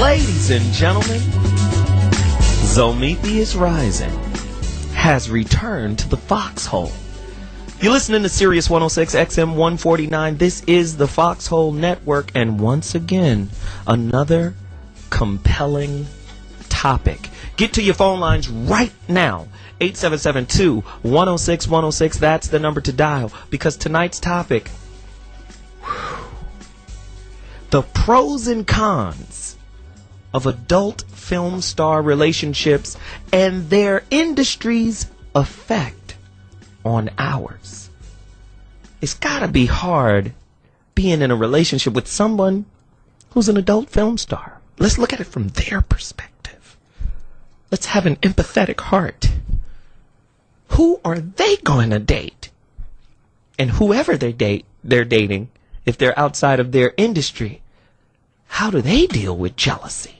Ladies and gentlemen, Zometheus Rising has returned to the Foxhole. You're listening to Sirius 106 XM 149. This is the Foxhole Network, and once again, another compelling topic. Get to your phone lines right now. 8772-106-106. That's the number to dial, because tonight's topic, the pros and cons of adult film star relationships and their industry's effect on ours. It's gotta be hard being in a relationship with someone who's an adult film star. Let's look at it from their perspective. Let's have an empathetic heart. Who are they going to date? And whoever they're dating, if they're outside of their industry, how do they deal with jealousy?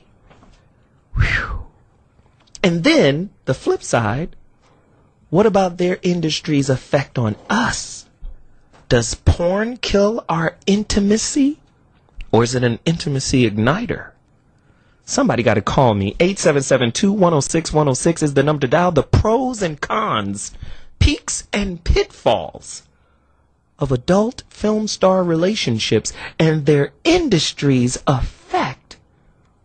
Whew. And then the flip side, what about their industry's effect on us? Does porn kill our intimacy, or is it an intimacy igniter? Somebody got to call me. 877-2-106-106 is the number to dial. The pros and cons, peaks and pitfalls of adult film star relationships and their industry's effect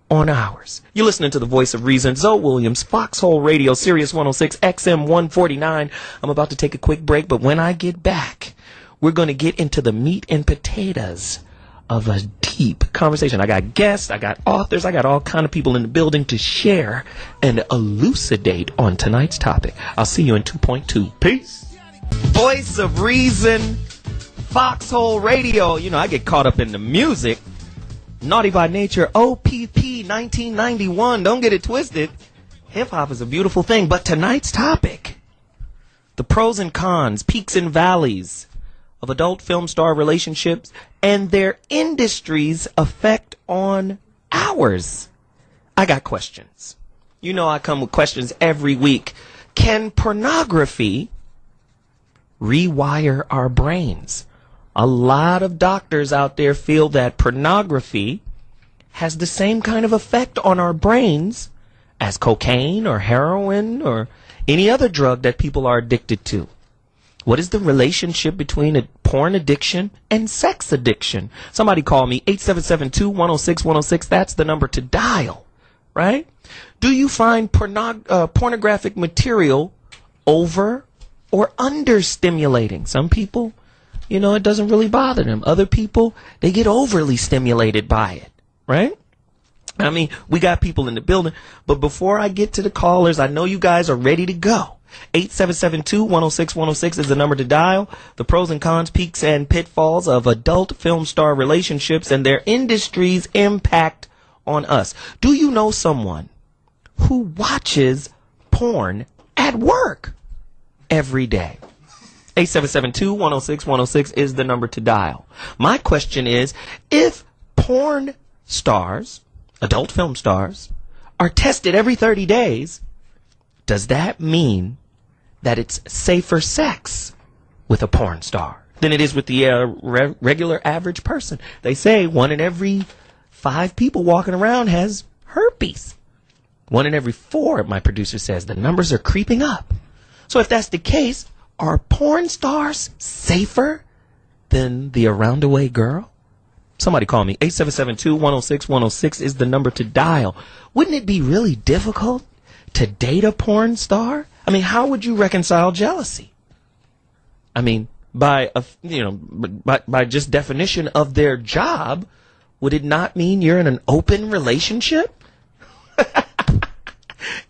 on ours. You're listening to the Voice of Reason, Zo Williams, Foxhole Radio, Sirius 106, XM 149. I'm about to take a quick break, but when I get back, we're going to get into the meat and potatoes of a deep conversation. I got guests, I got authors, I got all kind of people in the building to share and elucidate on tonight's topic. I'll see you in 2.2. Peace. Voice of Reason, Foxhole Radio. You know, I get caught up in the music. Naughty by Nature, OPP 1991. Don't get it twisted. Hip-hop is a beautiful thing. But tonight's topic, the pros and cons, peaks and valleys of adult film star relationships and their industry's effect on ours. I got questions. You know I come with questions every week. Can pornography rewire our brains? A lot of doctors out there feel that pornography has the same kind of effect on our brains as cocaine or heroin or any other drug that people are addicted to. What is the relationship between a porn addiction and sex addiction? Somebody call me. 877-2-106-106. That's the number to dial, right? Do you find pornographic material over or under-stimulating? Some people, you know, it doesn't really bother them. Other people, they get overly stimulated by it, right? I mean, we got people in the building. But before I get to the callers, I know you guys are ready to go. 877-2-106-106 is the number to dial. The pros and cons, peaks and pitfalls of adult film star relationships and their industry's impact on us. Do you know someone who watches porn at work every day? 877-2-106-106 is the number to dial. My question is, if porn stars, adult film stars, are tested every 30 days, does that mean that it's safer sex with a porn star than it is with the regular average person? They say 1 in every 5 people walking around has herpes. 1 in every 4, my producer says. The numbers are creeping up. So if that's the case, are porn stars safer than the around-the-way girl? Somebody call me. 877-2-106-106 is the number to dial. Wouldn't it be really difficult to date a porn star? I mean, how would you reconcile jealousy? I mean, by just definition of their job, would it not mean you're in an open relationship?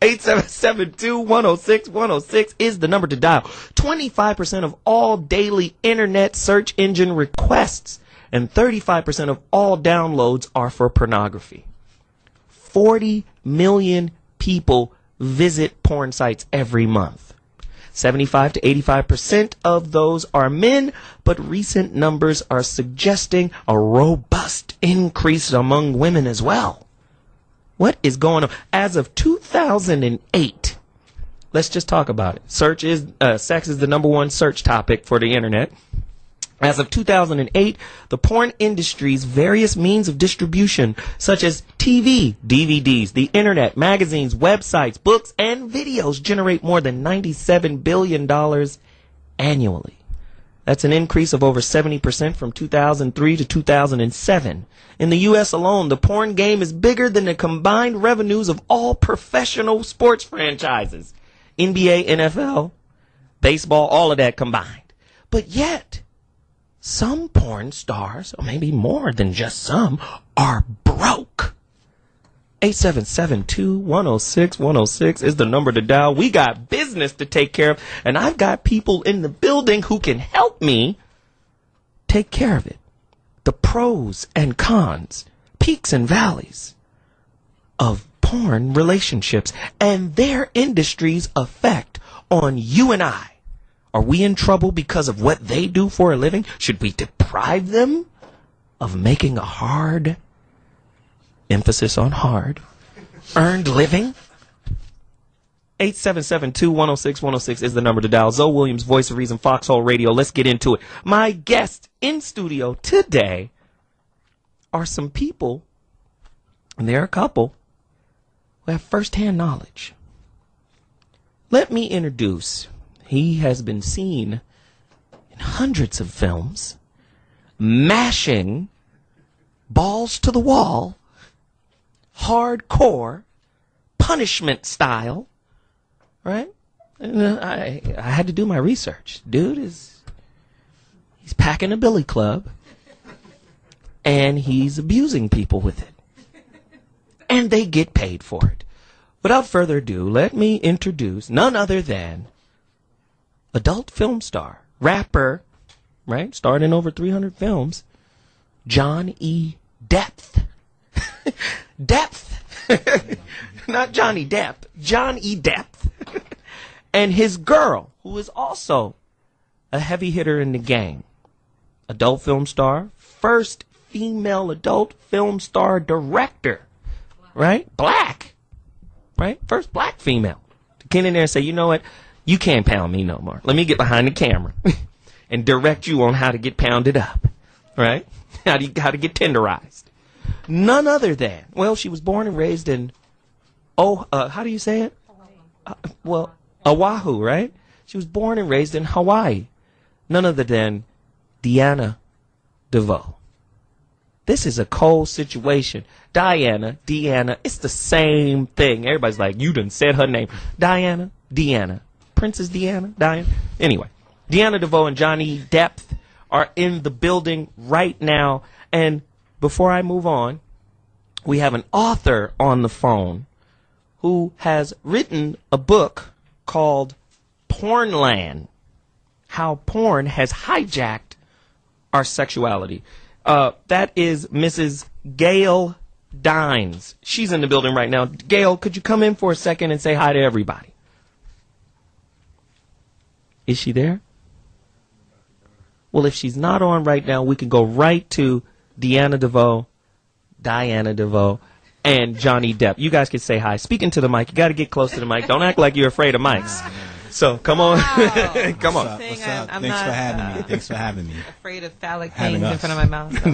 877-2-106-106 is the number to dial. 25% of all daily internet search engine requests and 35% of all downloads are for pornography. 40 million people visit porn sites every month. 75 to 85% of those are men, but recent numbers are suggesting a robust increase among women as well. What is going on? As of 2008, let's just talk about it. Sex is the number one search topic for the internet. As of 2008, the porn industry's various means of distribution, such as TV, DVDs, the internet, magazines, websites, books, and videos, generate more than $97 billion annually. That's an increase of over 70% from 2003 to 2007. In the U.S. alone, the porn game is bigger than the combined revenues of all professional sports franchises, NBA, NFL, baseball, all of that combined. But yet, some porn stars, or maybe more than just some, are broke. 877-210-6106 is the number to dial. We got business to take care of, and I've got people in the building who can help me take care of it. The pros and cons, peaks and valleys of porn relationships and their industry's effect on you and I. Are we in trouble because of what they do for a living? Should we deprive them of making a hard, emphasis on hard, earned living? 877-210-6106 is the number to dial. Zo Williams, Voice of Reason, Foxhole Radio. Let's get into it. My guests in studio today are some people, and they're a couple, who have firsthand knowledge. Let me introduce... He has been seen in hundreds of films, mashing balls to the wall, hardcore, punishment style, right? And I had to do my research. Dude he's packing a billy club, and he's abusing people with it. And they get paid for it. Without further ado, let me introduce none other than adult film star, rapper, right? Starred in over 300 films, John E. Depth. Depth. Not Johnny Depp. John E. Depth. And his girl, who is also a heavy hitter in the game. Adult film star, first female adult film star director, right? Black, right? First black female to get in there and say, you know what? You can't pound me no more. Let me get behind the camera and direct you on how to get pounded up, right? How to get tenderized. None other than, well, she was born and raised in, how do you say it? Oahu, right? She was born and raised in Hawaii. None other than Diana DeVoe. This is a cold situation. Diana, Deanna, it's the same thing. Everybody's like, you done said her name. Diana, Deanna. Princess Diana, Diane. Anyway, Diana DeVoe and John E. Depth are in the building right now. And before I move on, we have an author on the phone who has written a book called Pornland, How Porn Has Hijacked Our Sexuality. That is Mrs. Gail Dines. She's in the building right now. Gail, could you come in for a second and say hi to everybody? Is she there? Well, if she's not on right now, we can go right to Diana DeVoe, Diana DeVoe, and Johnny Depp. You guys can say hi. Speaking to the mic, you got to get close to the mic. Don't act like you're afraid of mics. So come on. Wow. Come on. What's up? Thanks for having me. Afraid of phallic things in front of my mouth. So.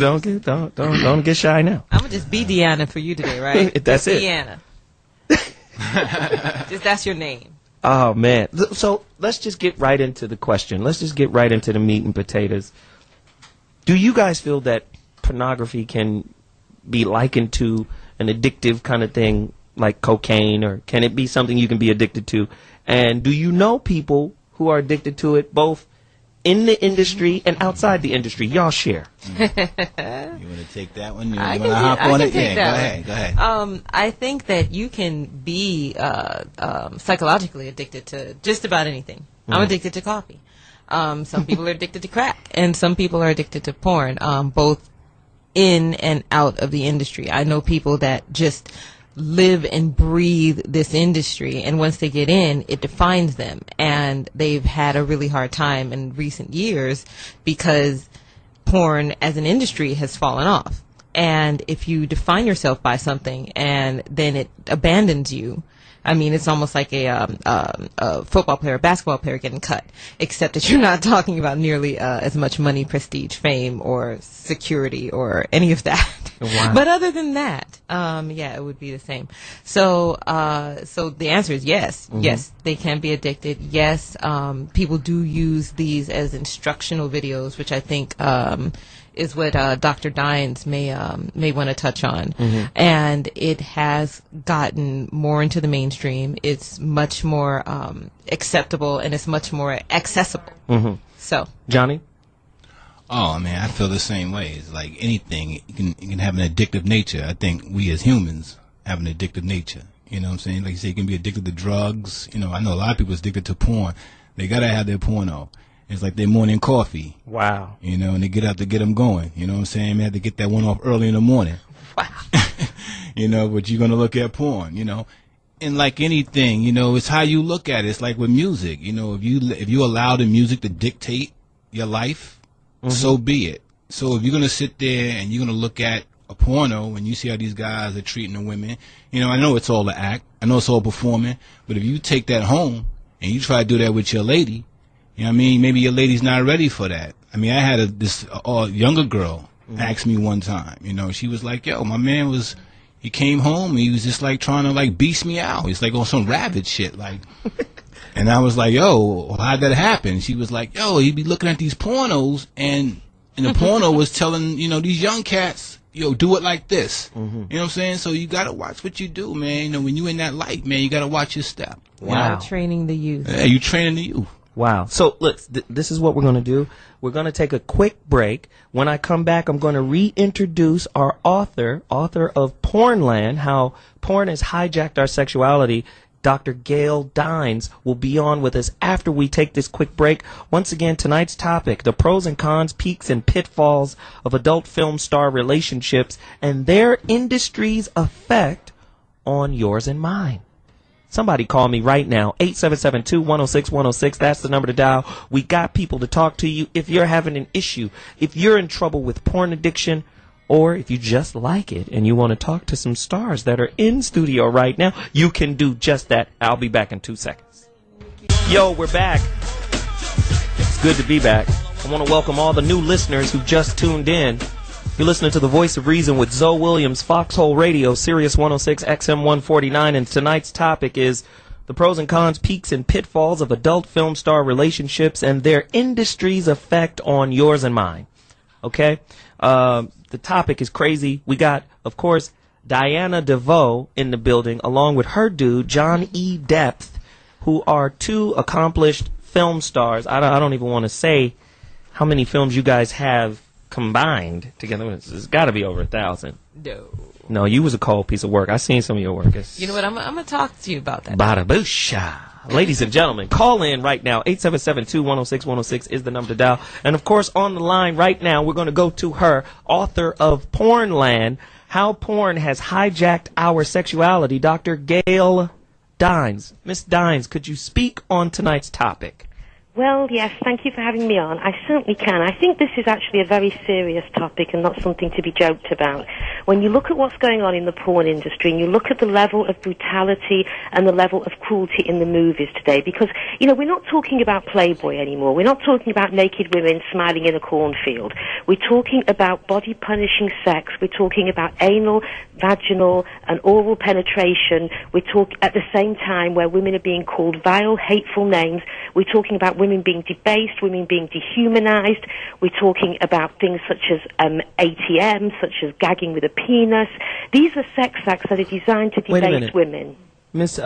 Don't get shy now. I'm gonna just be Deanna for you today, right? That's just it. Deanna. Just that's your name. Oh, man. So let's just get right into the question. Let's just get right into the meat and potatoes. Do you guys feel that pornography can be likened to an addictive kind of thing like cocaine, or can it be something you can be addicted to? And do you know people who are addicted to it, both in the industry and outside the industry? Y'all share. You want to take that one? You want to hop on it? Yeah, go ahead. I think that you can be psychologically addicted to just about anything. Mm. I'm addicted to coffee. Some people are addicted to crack, and some people are addicted to porn, both in and out of the industry. I know people that just live and breathe this industry, and once they get in, it defines them, and they've had a really hard time in recent years because porn as an industry has fallen off. And if you define yourself by something and then it abandons you, I mean, it's almost like a football player, a basketball player getting cut, except that you're not talking about nearly as much money, prestige, fame, or security, or any of that. Wow. But other than that, yeah, it would be the same. So, so the answer is yes. Mm-hmm. Yes, they can be addicted. Yes, people do use these as instructional videos, which I think is what Dr. Dines may want to touch on. Mm-hmm. And it has gotten more into the mainstream. It's much more acceptable, and it's much more accessible. Mm-hmm. So, Johnny? Oh, man, I feel the same way. It's like anything, you can have an addictive nature. I think we as humans have an addictive nature. You know what I'm saying? Like you say, you can be addicted to drugs. You know, I know a lot of people are addicted to porn. They got to have their porno. It's like their morning coffee. Wow. You know, and they get out to get them going. You know what I'm saying? They have to get that one off early in the morning. Wow. You know, but you're going to look at porn, you know. And like anything, you know, it's how you look at it. It's like with music. You know, if you allow the music to dictate your life, mm-hmm. so be it. So if you're going to sit there and you're going to look at a porno and you see how these guys are treating the women, you know, I know it's all an act. I know it's all performing. But if you take that home and you try to do that with your lady, you know what I mean? Maybe your lady's not ready for that. I mean, I had this younger girl ask me one time, you know, she was like, yo, my man he came home and he was just like trying to like beast me out. He's like on some rabid shit. Like, and I was like, yo, how'd that happen? She was like, yo, he'd be looking at these pornos and the porno was telling, you know, these young cats, yo, do it like this. Mm-hmm. You know what I'm saying? So you got to watch what you do, man. You know, when you in that light, man, you got to watch your step. Wow. You're training the youth. Yeah, you training the youth. Wow. So, look, this is what we're going to do. We're going to take a quick break. When I come back, I'm going to reintroduce our author of Pornland, How Porn Has Hijacked Our Sexuality. Dr. Gail Dines will be on with us after we take this quick break. Once again, tonight's topic, the pros and cons, peaks and pitfalls of adult film star relationships and their industry's effect on yours and mine. Somebody call me right now, 877-2-106-106. That's the number to dial. We got people to talk to you if you're having an issue, if you're in trouble with porn addiction, or if you just like it and you want to talk to some stars that are in studio right now, you can do just that. I'll be back in 2 seconds. Yo, we're back. It's good to be back. I want to welcome all the new listeners who just tuned in. You're listening to The Voice of Reason with Zo Williams, Foxhole Radio, Sirius 106 XM 149, and tonight's topic is the pros and cons, peaks and pitfalls of adult film star relationships and their industry's effect on yours and mine. Okay? The topic is crazy. We got, of course, Diana DeVoe in the building, along with her dude, John E. Depth, who are two accomplished film stars. I don't even want to say how many films you guys have combined together. It's got to be over 1,000. No, you was a cold piece of work. I seen some of your work. It's, you know what, I'm gonna talk to you about that. Bada boosha. Ladies and gentlemen, call in right now. 877-2-106-106 is the number to dial. And of course, on the line right now, we're going to go to her, author of Pornland, How Porn Has Hijacked Our Sexuality, Dr. Gail Dines. Miss Dines, could you speak on tonight's topic? Well, yes, thank you for having me on. I certainly can. I think this is actually a very serious topic and not something to be joked about. When you look at what's going on in the porn industry and you look at the level of brutality and the level of cruelty in the movies today, because, you know, we're not talking about Playboy anymore. We're not talking about naked women smiling in a cornfield. We're talking about body-punishing sex. We're talking about anal, vaginal, and oral penetration. We're talking at the same time where women are being called vile, hateful names. We're talking about women being debased, women being dehumanized. We're talking about things such as ATM, such as gagging with a penis. These are sex acts that are designed to debase women. Miss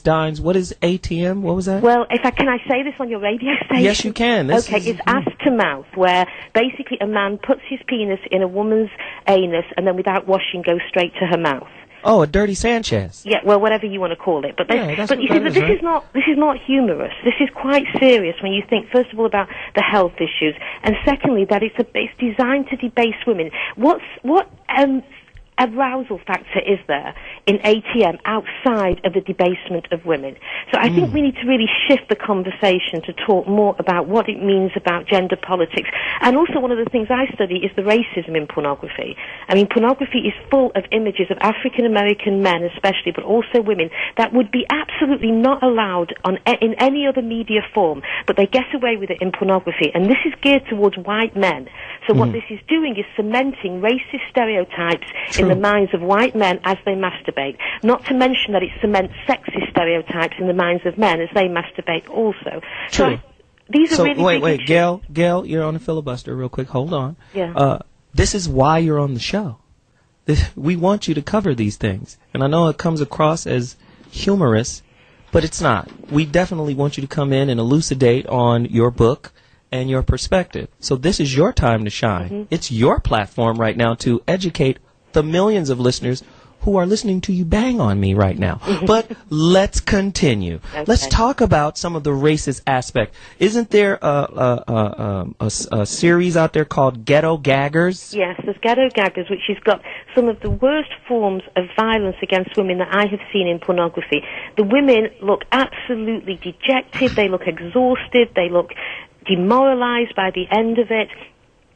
Dines, what is ATM? What was that? Well, can I say this on your radio station? Yes, you can. This okay, it's ass to mouth, where basically a man puts his penis in a woman's anus and then without washing goes straight to her mouth. Oh, a dirty Sanchez. Yeah, well, whatever you want to call it. But, this is not humorous. This is quite serious when you think, first of all, about the health issues, and secondly, that it's designed to debase women. What's, what arousal factor is there in ATM outside of the debasement of women? So I think we need to really shift the conversation to talk more about what it means about gender politics. And also one of the things I study is the racism in pornography. I mean, pornography is full of images of African-American men especially, but also women, that would be absolutely not allowed on in any other media form, but they get away with it in pornography. And this is geared towards white men. So what this is doing is cementing racist stereotypes in the minds of white men as they masturbate. Not to mention that it cements sexist stereotypes in the minds of men as they masturbate also. So these are really wait, Gail, you're on a filibuster real quick. Hold on. Yeah. This is why you're on the show. We want you to cover these things. And I know it comes across as humorous, but it's not. We definitely want you to come in and elucidate on your book and your perspective. So this is your time to shine. It's your platform right now to educate the millions of listeners who are listening to you bang on me right now. But let's continue. Okay. Let's talk about some of the racist aspect. Isn't there a series out there called Ghetto Gaggers? Yes, there's Ghetto Gaggers, which has got some of the worst forms of violence against women that I have seen in pornography. The women look absolutely dejected. They look exhausted. They look demoralized by the end of it.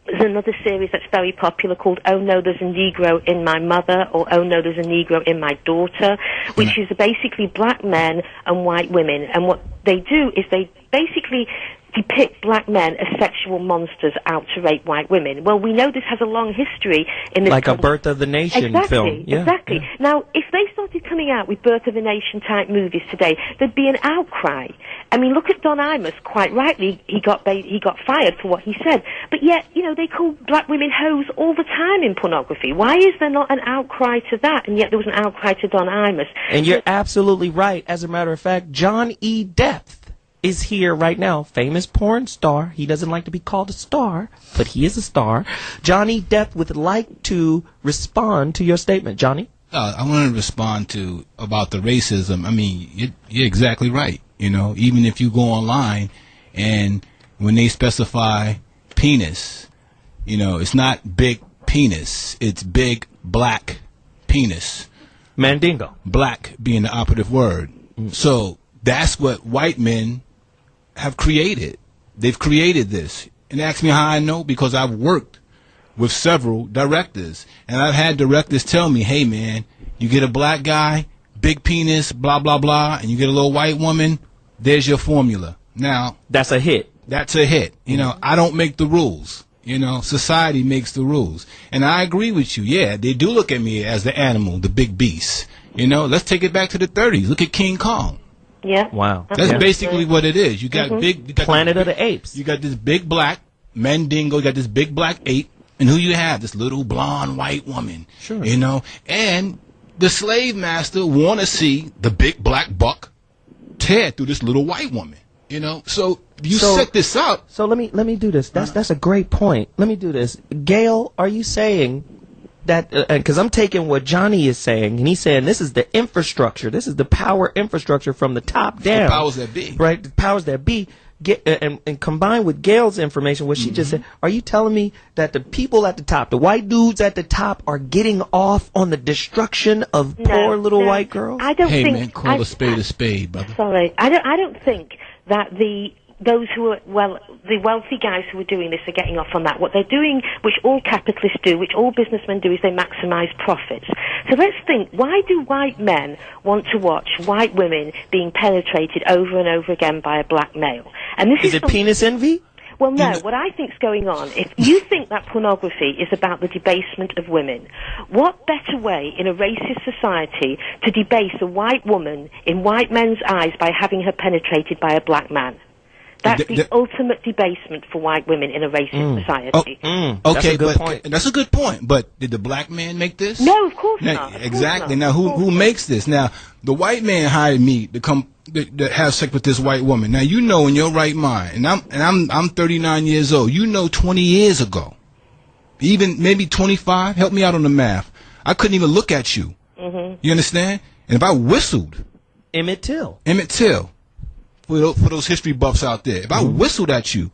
There's another series that's very popular called Oh No, There's a Negro in My Mother, or Oh No, There's a Negro in My Daughter, which is basically black men and white women. And what they do is they basically depict black men as sexual monsters out to rape white women. Well, we know this has a long history in this like country. A Birth of the Nation film. Yeah, exactly. Yeah. Now, if they started coming out with Birth of the Nation type movies today, there'd be an outcry. I mean, look at Don Imus. Quite rightly, he got fired for what he said. But yet, you know, they call black women hoes all the time in pornography. Why is there not an outcry to that? And yet there was an outcry to Don Imus. And you're absolutely right. As a matter of fact, John E. Depth is here right now, famous porn star. He doesn't like to be called a star, but he is a star. Johnny Depp would like to respond to your statement. Johnny? I want to respond to about the racism. I mean, you're exactly right. You know, even if you go online and when they specify penis, you know, it's not big penis. It's big black penis. Mandingo. Black being the operative word. So that's what white men have created. They've created this. And ask me how I know, because I've worked with several directors, and I've had directors tell me, hey man, you get a black guy, big penis, blah blah blah, and you get a little white woman, there's your formula. Now that's a hit. That's a hit. You know, I don't make the rules. You know, society makes the rules. And I agree with you. Yeah, they do look at me as the animal, the big beast. You know, let's take it back to the 1930s. Look at King Kong. Yeah. Wow. That's basically what it is. You got big, you got Planet of the Apes. You got this big black Mandingo. You got this big black ape, and who you have? This little blonde white woman. Sure. You know, and the slave master want to see the big black buck tear through this little white woman. You know, so you set this up. So let me do this. That's a great point. Let me do this. Gail, are you saying that, because I'm taking what Johnny is saying, and he's saying this is the infrastructure, this is the power infrastructure from the top down. The powers that be. Right, the powers that be, and combined with Gail's information, what she just said, are you telling me that the people at the top, the white dudes at the top, are getting off on the destruction of poor little white girls? I don't think, man, call a spade a spade, brother. Sorry, I don't think that those who are, well, the wealthy guys who are doing this are getting off on that. What they're doing, which all capitalists do, which all businessmen do, is they maximize profits. So let's think, why do white men want to watch white women being penetrated over and over again by a black male? And this is it penis envy? Well, no, what I think's going on, if you think that pornography is about the debasement of women, what better way in a racist society to debase a white woman in white men's eyes by having her penetrated by a black man? That's the ultimate debasement for white women in a racist society. Oh, okay, that's a good point. But did the black man make this? No, of course not. Exactly. Now, who makes this? Now, the white man hired me to come to have sex with this white woman. Now, you know, in your right mind, and I'm 39 years old. You know, 20 years ago, even maybe 25. Help me out on the math. I couldn't even look at you. You understand? And if I whistled, Emmett Till. For those history buffs out there, if I whistled at you,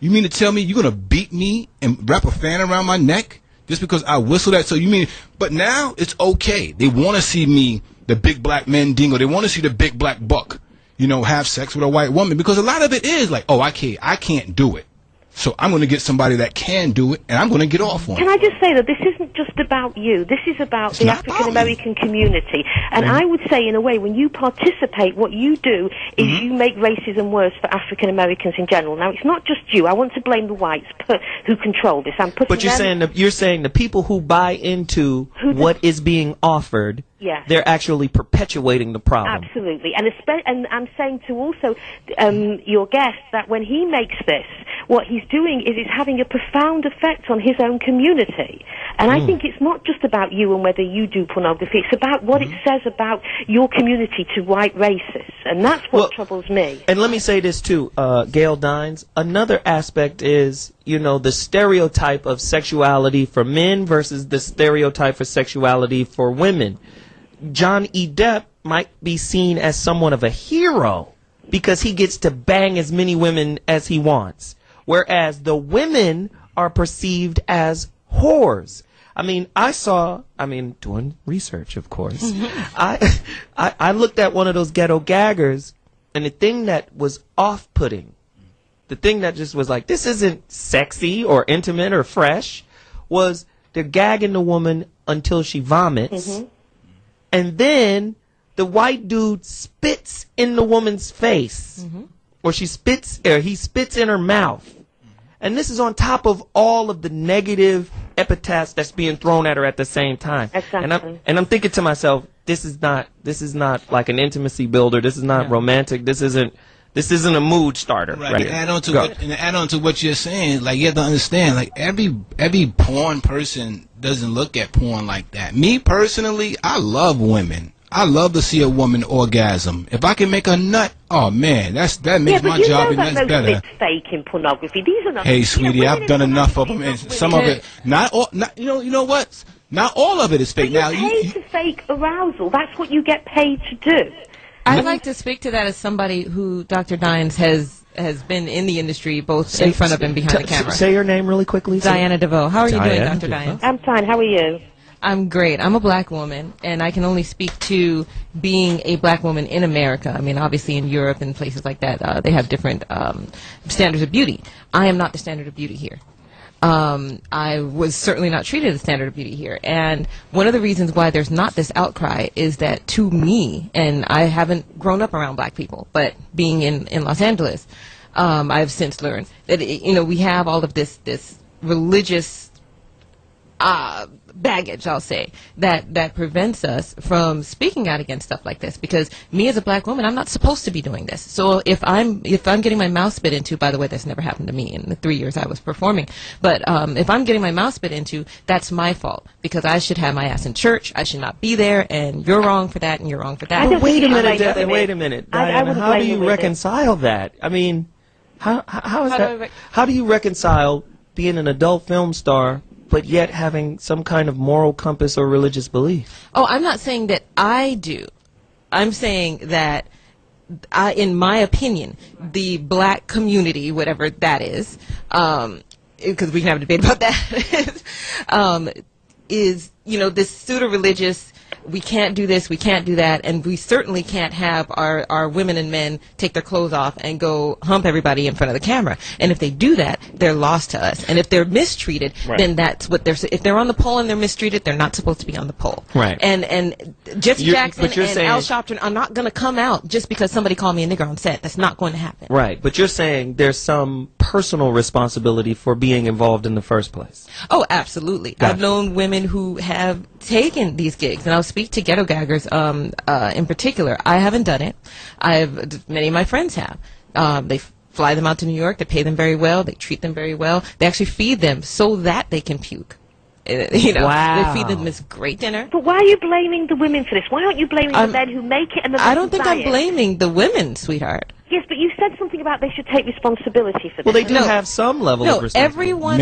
you mean to tell me you're going to beat me and wrap a fan around my neck Just because I whistle that, so you mean, but now it's okay. They want to see me, the big black Mandingo. They want to see the big black buck, you know, have sex with a white woman, because a lot of it is like, oh, I can't do it. So I'm going to get somebody that can do it, and I'm going to get off on it. Can I just say that this isn't just about you. This is about the African-American community. And I would say, in a way, when you participate, what you do is you make racism worse for African-Americans in general. Now, it's not just you. I want to blame the whites who control this. I'm putting you're saying the people who buy into what is being offered, they're actually perpetuating the problem. Absolutely. And I'm saying to also your guest that when he makes this, what he's doing is it's having a profound effect on his own community. And I think it's not just about you and whether you do pornography. It's about what it says about your community to white racists. And that's what troubles me. And let me say this, too, Gail Dines. Another aspect is, you know, the stereotype of sexuality for men versus the stereotype for sexuality for women. John E. Depth might be seen as somewhat of a hero because he gets to bang as many women as he wants, whereas the women are perceived as whores. I mean, doing research, of course, I looked at one of those Ghetto Gaggers, and the thing that was off-putting, the thing that just was like, this isn't sexy or intimate or fresh, was they're gagging the woman until she vomits, and then the white dude spits in the woman's face, or he spits in her mouth. And this is on top of all of the negative epithets that's being thrown at her at the same time. Exactly. And I'm thinking to myself, this is not like an intimacy builder. This is not romantic. This isn't a mood starter. Right. And to add on to what you're saying, like, you have to understand, like, every porn person doesn't look at porn like that. Me personally, I love women. I love to see a woman orgasm. If I can make a nut, oh man, that makes my job even better. It's fake in pornography. These are not. Hey, sweetie, I've done enough of them, and some of it, not all. Not, you know what? Not all of it is fake. Now, you pay to fake arousal. That's what you get paid to do. I'd like to speak to that as somebody who Dr. Dines has been in the industry, both in front of and behind the camera. Say your name really quickly. Diana DeVoe. How are you doing, Dr. Dines? I'm fine. How are you? I'm great. I'm a black woman, and I can only speak to being a black woman in America. I mean, obviously in Europe and places like that, they have different standards of beauty. I am not the standard of beauty here. I was certainly not treated as standard of beauty here. And one of the reasons why there's not this outcry is that, to me, and I haven't grown up around black people, but being in Los Angeles, I've since learned that, you know, we have all of this religious baggage, I'll say, that prevents us from speaking out against stuff like this, because me as a black woman, I'm not supposed to be doing this. So if I'm getting my mouth spit into, by the way, that's never happened to me in the 3 years I was performing, but if I'm getting my mouth spit into, that's my fault, because I should have my ass in church. I should not be there, and you're wrong for that, and you're wrong for that. Well, wait a minute, Diana, how do you reconcile that? I mean, how do you reconcile being an adult film star but yet having some kind of moral compass or religious belief? Oh, I'm not saying that I do. I'm saying that, in my opinion, the black community, whatever that is, because we can have a debate about that, is, you know, this pseudo-religious, we can't do this, we can't do that, and we certainly can't have our women and men take their clothes off and go hump everybody in front of the camera. And if they do that, they're lost to us. And if they're mistreated, then that's what they're... If they're on the pole and they're mistreated, they're not supposed to be on the pole. Right. And Jesse Jackson and Al Sharpton are not going to come out just because somebody called me a nigger on set. That's not going to happen. Right. But you're saying there's some personal responsibility for being involved in the first place. Oh, absolutely. Gotcha. I've known women who have taken these gigs, and I'll speak to Ghetto Gaggers in particular. I haven't done it. Many of my friends have. They fly them out to New York. They pay them very well. They treat them very well. They actually feed them so that they can puke. You know, they feed them this great dinner. But why are you blaming the women for this? Why aren't you blaming the men who make it and the men who buy it? I don't think I'm blaming the women, sweetheart. Yes, but you said something about they should take responsibility for this. Well, they do have some level of responsibility.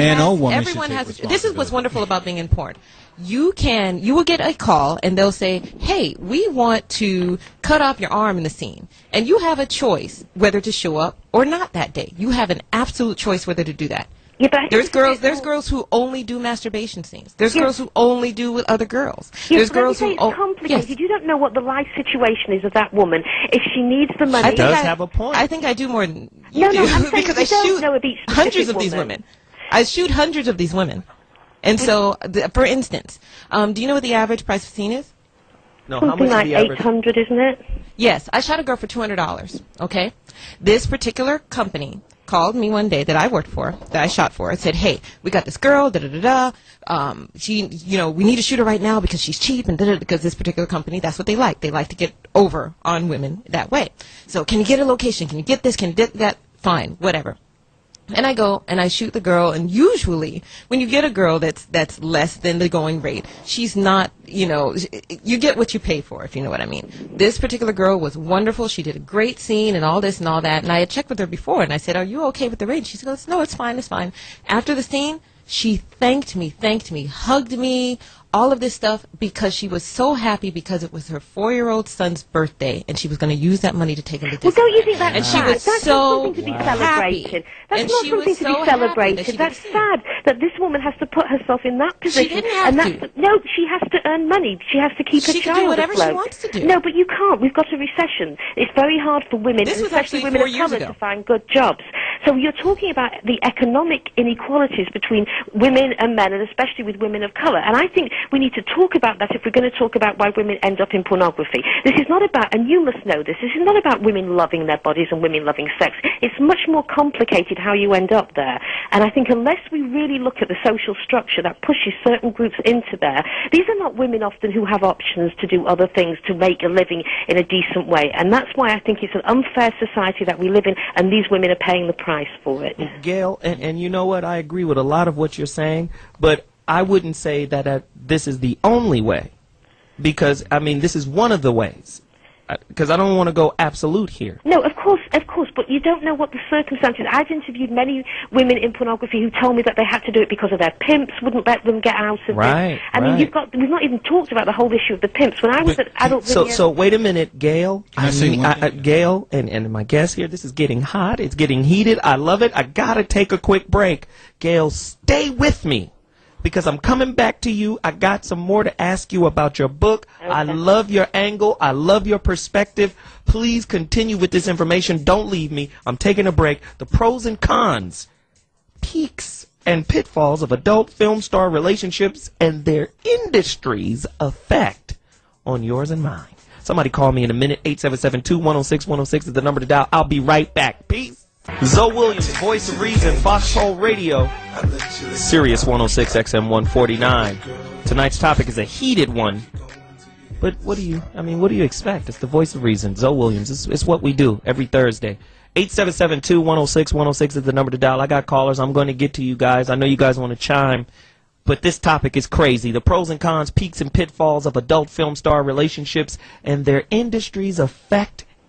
Everyone has. This is what's wonderful about being in porn. You will get a call, and they'll say, hey, we want to cut off your arm in the scene. And you have a choice whether to show up or not that day. You have an absolute choice whether to do that. Yeah, but there's girls who only do masturbation scenes. There's girls who only do with other girls. Yes, there's girls who it's complicated. Yes. You don't know what the life situation is of that woman. If she needs the money, she does have a point. I think I do more than you do, I'm saying because I shoot hundreds of these women. I shoot hundreds of these women, and so for instance, do you know what the average price of scene is? No, something how much like $800, isn't it? Yes, I shot a girl for $200. Okay, this particular company called me one day that I worked for, that I shot for, and said, "Hey, we got this girl, she, you know, we need to shoot her right now because she's cheap and because this particular company, that's what they like. They like to get over on women that way. So can you get a location? Can you get this? Can you get that? Fine, whatever." And I go and I shoot the girl, and usually when you get a girl that's less than the going rate, she's not, you know, you get what you pay for, if you know what I mean. This particular girl was wonderful. She did a great scene and all this and all that. And I had checked with her before, and I said, "Are you okay with the rate?" She goes, "No, it's fine, it's fine." After the scene, she thanked me, hugged me, all of this stuff, because she was so happy because it was her 4-year-old son's birthday, and she was going to use that money to take him to Disney. Well, don't you think that's sad? That's not something to be celebrated. That's not something to be celebrated. That's sad that this woman has to put herself in that position. She didn't have to. No, she has to earn money. She has to keep her child afloat. She can do whatever she wants to do. No, but you can't. We've got a recession. It's very hard for women, especially women of colour, to find good jobs. So you're talking about the economic inequalities between women and men, and especially with women of colour. And I think we need to talk about that if we're going to talk about why women end up in pornography. This is not about, and you must know this, this is not about women loving their bodies and women loving sex. It's much more complicated how you end up there. And I think unless we really look at the social structure that pushes certain groups into there, these are not women often who have options to do other things to make a living in a decent way. And that's why I think it's an unfair society that we live in, and these women are paying the price for it. Gail, and you know what, I agree with a lot of what you're saying, but I wouldn't say that this is the only way, because, I mean, this is one of the ways, because I don't want to go absolute here. No, of course, but you don't know what the circumstances. I've interviewed many women in pornography who told me that they had to do it because of their pimps wouldn't let them get out of it. I mean, we've not even talked about the whole issue of the pimps. When I was at adult video... So wait a minute, Gail. Gail and my guest here, this is getting hot. It's getting heated. I love it. I got to take a quick break. Gail, stay with me, because I'm coming back to you. I got some more to ask you about your book. Okay. I love your angle. I love your perspective. Please continue with this information. Don't leave me. I'm taking a break. The pros and cons, peaks and pitfalls of adult film star relationships and their industry's effect on yours and mine. Somebody call me in a minute. 877-2-106-106 is the number to dial. I'll be right back. Peace. Zo Williams, Voice of Reason, Foxhole Radio, Sirius 106 XM 149. Tonight's topic is a heated one, but what do you expect? It's the Voice of Reason, Zo Williams. It's what we do every Thursday. 877-2-106-106 is the number to dial. I got callers. I'm going to get to you guys. I know you guys want to chime, but this topic is crazy. The pros and cons, peaks and pitfalls of adult film star relationships and their industry's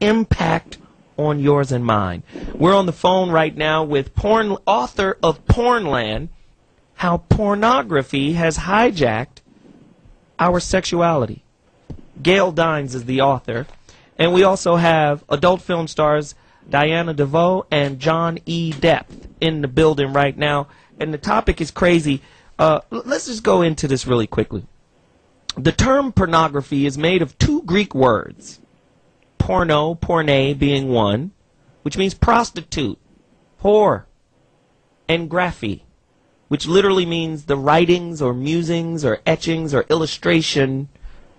impact on yours and mine. We're on the phone right now with author of Pornland, How Pornography Has Hijacked Our Sexuality. Gail Dines is the author. And we also have adult film stars Diana DeVoe and John E. Depth in the building right now. And the topic is crazy. Let's just go into this really quickly. The term pornography is made of two Greek words. Porno, porne being one, which means prostitute, whore, and graphy, which literally means the writings or musings or etchings or illustration,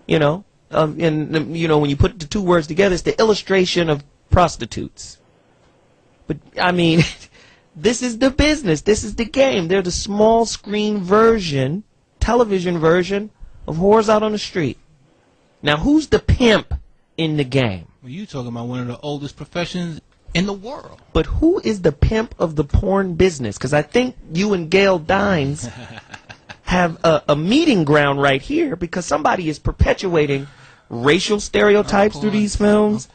you know. And you know, when you put the two words together, it's the illustration of prostitutes. But I mean, this is the business. This is the game. They're the small screen version, television version of whores out on the street. Now, who's the pimp in the game? Well, you talking about one of the oldest professions in the world. But who is the pimp of the porn business? Because I think you and Gail Dines have a meeting ground right here, because somebody is perpetuating racial stereotypes through these films.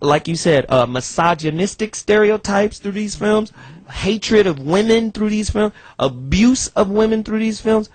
Like you said, misogynistic stereotypes through these films, hatred of women through these films, abuse of women through these films.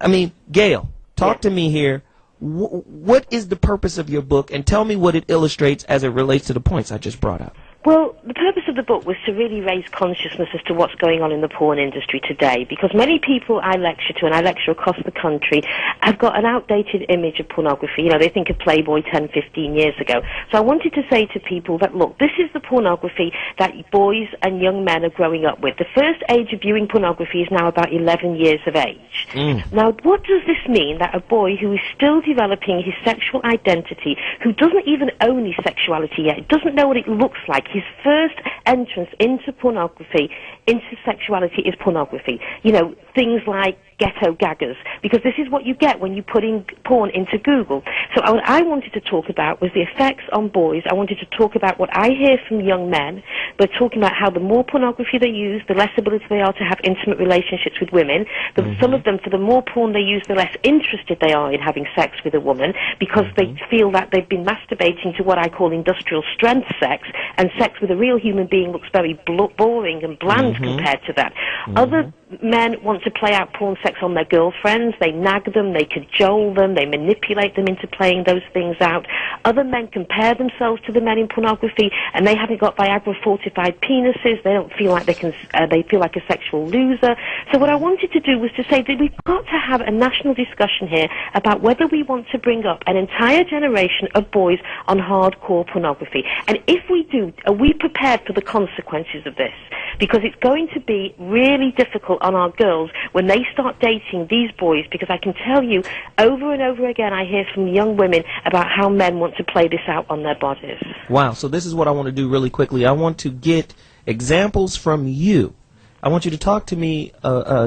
I mean, Gail, talk to me here. What is the purpose of your book, and tell me what it illustrates as it relates to the points I just brought up? Well, the purpose of of the book was to really raise consciousness as to what's going on in the porn industry today, because many people I lecture to, and I lecture across the country, have got an outdated image of pornography. You know, they think of Playboy 10, 15 years ago. So I wanted to say to people that, look, this is the pornography that boys and young men are growing up with. The first age of viewing pornography is now about 11 years of age. Mm. Now, what does this mean that a boy who is still developing his sexual identity, who doesn't even own his sexuality yet, doesn't know what it looks like, his first entrance into pornography, into sexuality is pornography. You know, things like Ghetto Gaggers, because this is what you get when you put in porn into Google. So what I wanted to talk about was the effects on boys. I wanted to talk about what I hear from young men. We're talking about how the more pornography they use, the less ability they are to have intimate relationships with women. But some of them, for the more porn they use, the less interested they are in having sex with a woman, because they feel that they've been masturbating to what I call industrial strength sex, and sex with a real human being looks very boring and bland compared to that. Other men want to play out porn sex on their girlfriends. They nag them, they cajole them, they manipulate them into playing those things out. Other men compare themselves to the men in pornography, and they haven't got Viagra-fortified penises. They don't feel like they can. They feel like a sexual loser. So what I wanted to do was to say that we've got to have a national discussion here about whether we want to bring up an entire generation of boys on hardcore pornography. And if we do, are we prepared for the consequences of this? Because it's going to be really difficult on our girls when they start dating these boys, because I can tell you over and over again I hear from young women about how men want to play this out on their bodies. Wow, so this is what I want to do really quickly. I want to get examples from you. I want you to talk to me,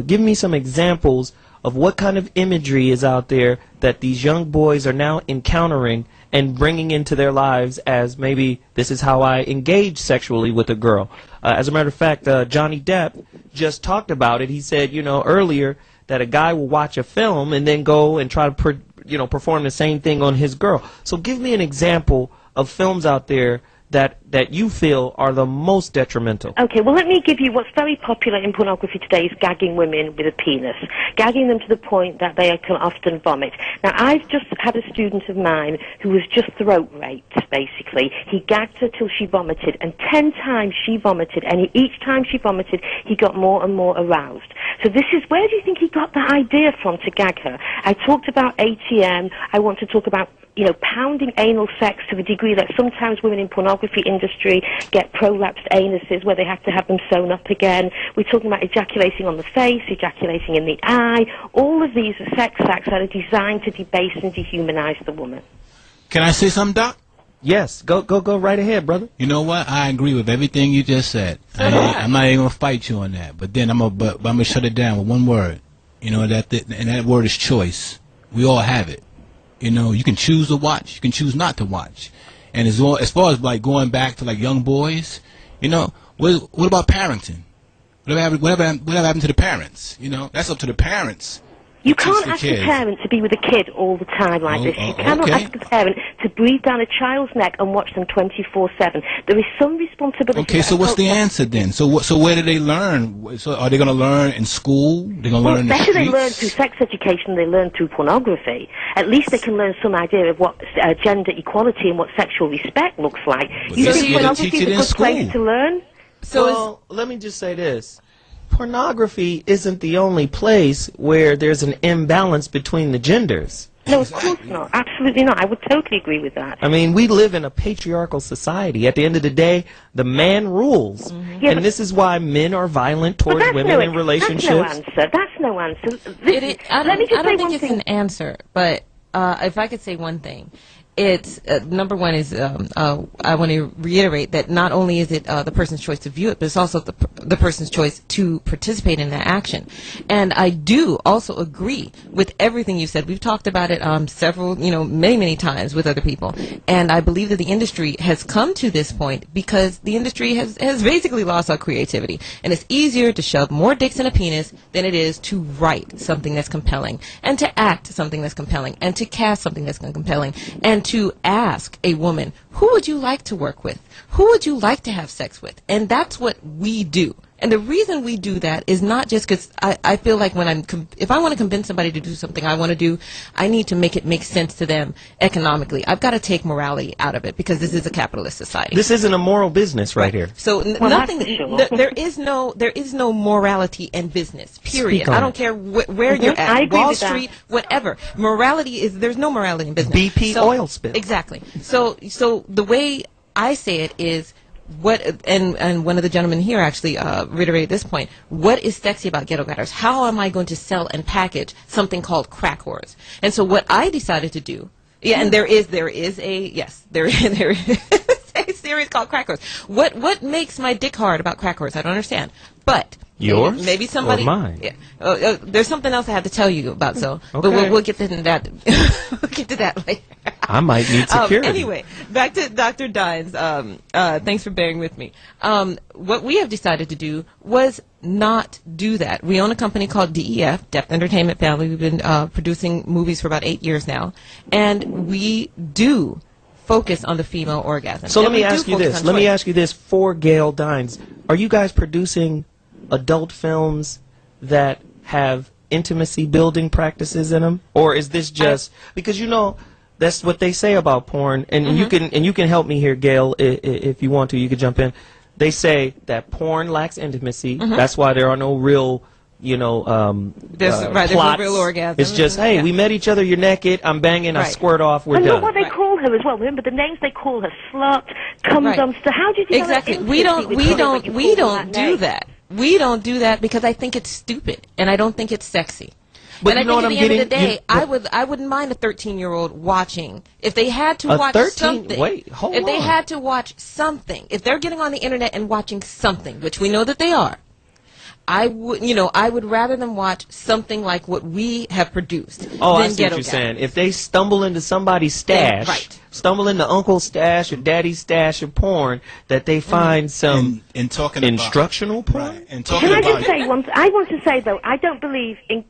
give me some examples of what kind of imagery is out there that these young boys are now encountering and bringing into their lives as maybe this is how I engage sexually with a girl. As a matter of fact, John E. Depth just talked about it. He said, you know, earlier that a guy will watch a film and then go and try to, perform the same thing on his girl. So give me an example of films out there that you feel are the most detrimental. Okay, well, let me give you what's very popular in pornography today is gagging women with a penis, gagging them to the point that they can often vomit. Now, I've just had a student of mine who was just throat raped, basically. He gagged her till she vomited, and 10 times she vomited, and each time she vomited, he got more and more aroused. So this is, where do you think he got that idea from to gag her? I talked about ATM. I want to talk about, you know, pounding anal sex to the degree that sometimes women in pornography industry get prolapsed anuses where they have to have them sewn up again. We're talking about ejaculating on the face, ejaculating in the eye. All of these are sex acts that are designed to debase and dehumanize the woman. Can I say something, Doc? Yes. Go right ahead, brother. You know what? I agree with everything you just said. I'm not even going to fight you on that. But then I'm gonna shut it down with one word. You know, and that word is choice. We all have it. You know, you can choose to watch, you can choose not to watch. And as far as like going back to like young boys, you know, what about parenting? Whatever happened to the parents? You know, that's up to the parents. You can't ask a parent to be with a kid all the time like this. You cannot ask a parent to breathe down a child's neck and watch them 24/7. There is some responsibility. Okay, so what's the answer then? So where do they learn? So are they going to learn in school? They're going to learn in the streets? Better they learn through sex education. They learn through pornography. At least they can learn some idea of what gender equality and what sexual respect looks like. You think pornography is a good place to learn? So let me just say this. Pornography isn't the only place where there's an imbalance between the genders. No, of course not. Absolutely not. I would totally agree with that. I mean, we live in a patriarchal society. At the end of the day, the man rules. Yeah, and this is why men are violent towards women in relationships. That's no answer. I don't think it's an answer, but if I could say one thing. It's number one is I want to reiterate that not only is it the person's choice to view it, but it's also the person's choice to participate in that action. And I do also agree with everything you said. We've talked about it several, many times with other people. And I believe that the industry has come to this point because the industry has basically lost our creativity. And it's easier to shove more dicks in a penis than it is to write something that's compelling, and to act something that's compelling, and to cast something that's compelling, and to ask a woman, who would you like to work with? Who would you like to have sex with? And that's what we do And the reason we do that is not just because I feel like when if I want to convince somebody to do something I want to do, I need to make it make sense to them economically. I've got to take morality out of it because this is a capitalist society. This isn't a moral business right here. So there is no morality in business, period. I don't care where you're at, Wall Street, whatever. Morality is, there's no morality in business. BP oil spill. Exactly. So the way I say it is, and one of the gentlemen here actually reiterated this point. What is sexy about Ghetto Gaggers? How am I going to sell and package something called crack whores? And so what I decided to do, yeah, and there is a series called Crack Whores. What makes my dick hard about crack whores? I don't understand. But yours? Maybe somebody. Or mine. Yeah. There's something else I have to tell you about, so okay. But we'll get to that. We'll get to that later. I might need security. Anyway, back to Dr. Dines. Thanks for bearing with me. What we have decided to do was not do that. We own a company called DEF, Depth Entertainment Family. We've been producing movies for about 8 years now, and we do focus on the female orgasm. So let me ask you this for Gail Dines. Are you guys producing adult films that have intimacy building practices in them, or is this just because, you know, that's what they say about porn, and you can help me here, Gail, if you want to, you can jump in. They say that porn lacks intimacy. That's why there are no real, you know, plots. There's no real orgasm. It's just, hey, we met each other, you're naked, I'm banging, I squirt off, we're done. I know what they call her as well. Remember the names they call her: slut, cum dumpster. How do you think that we don't do that. We don't do that because I think it's stupid and I don't think it's sexy. But I think at the end of the day, I wouldn't mind a 13-year-old watching if they had to watch something. Wait, hold on. If they had to watch something, if they're getting on the internet and watching something, which we know that they are, I would rather them watch something like what we have produced. Oh, I see what you're saying. If they stumble into somebody's stash, stumble into uncle's stash or daddy's stash of porn, that they find some instructional porn. Can I just say one thing? I want to say though, I don't believe in.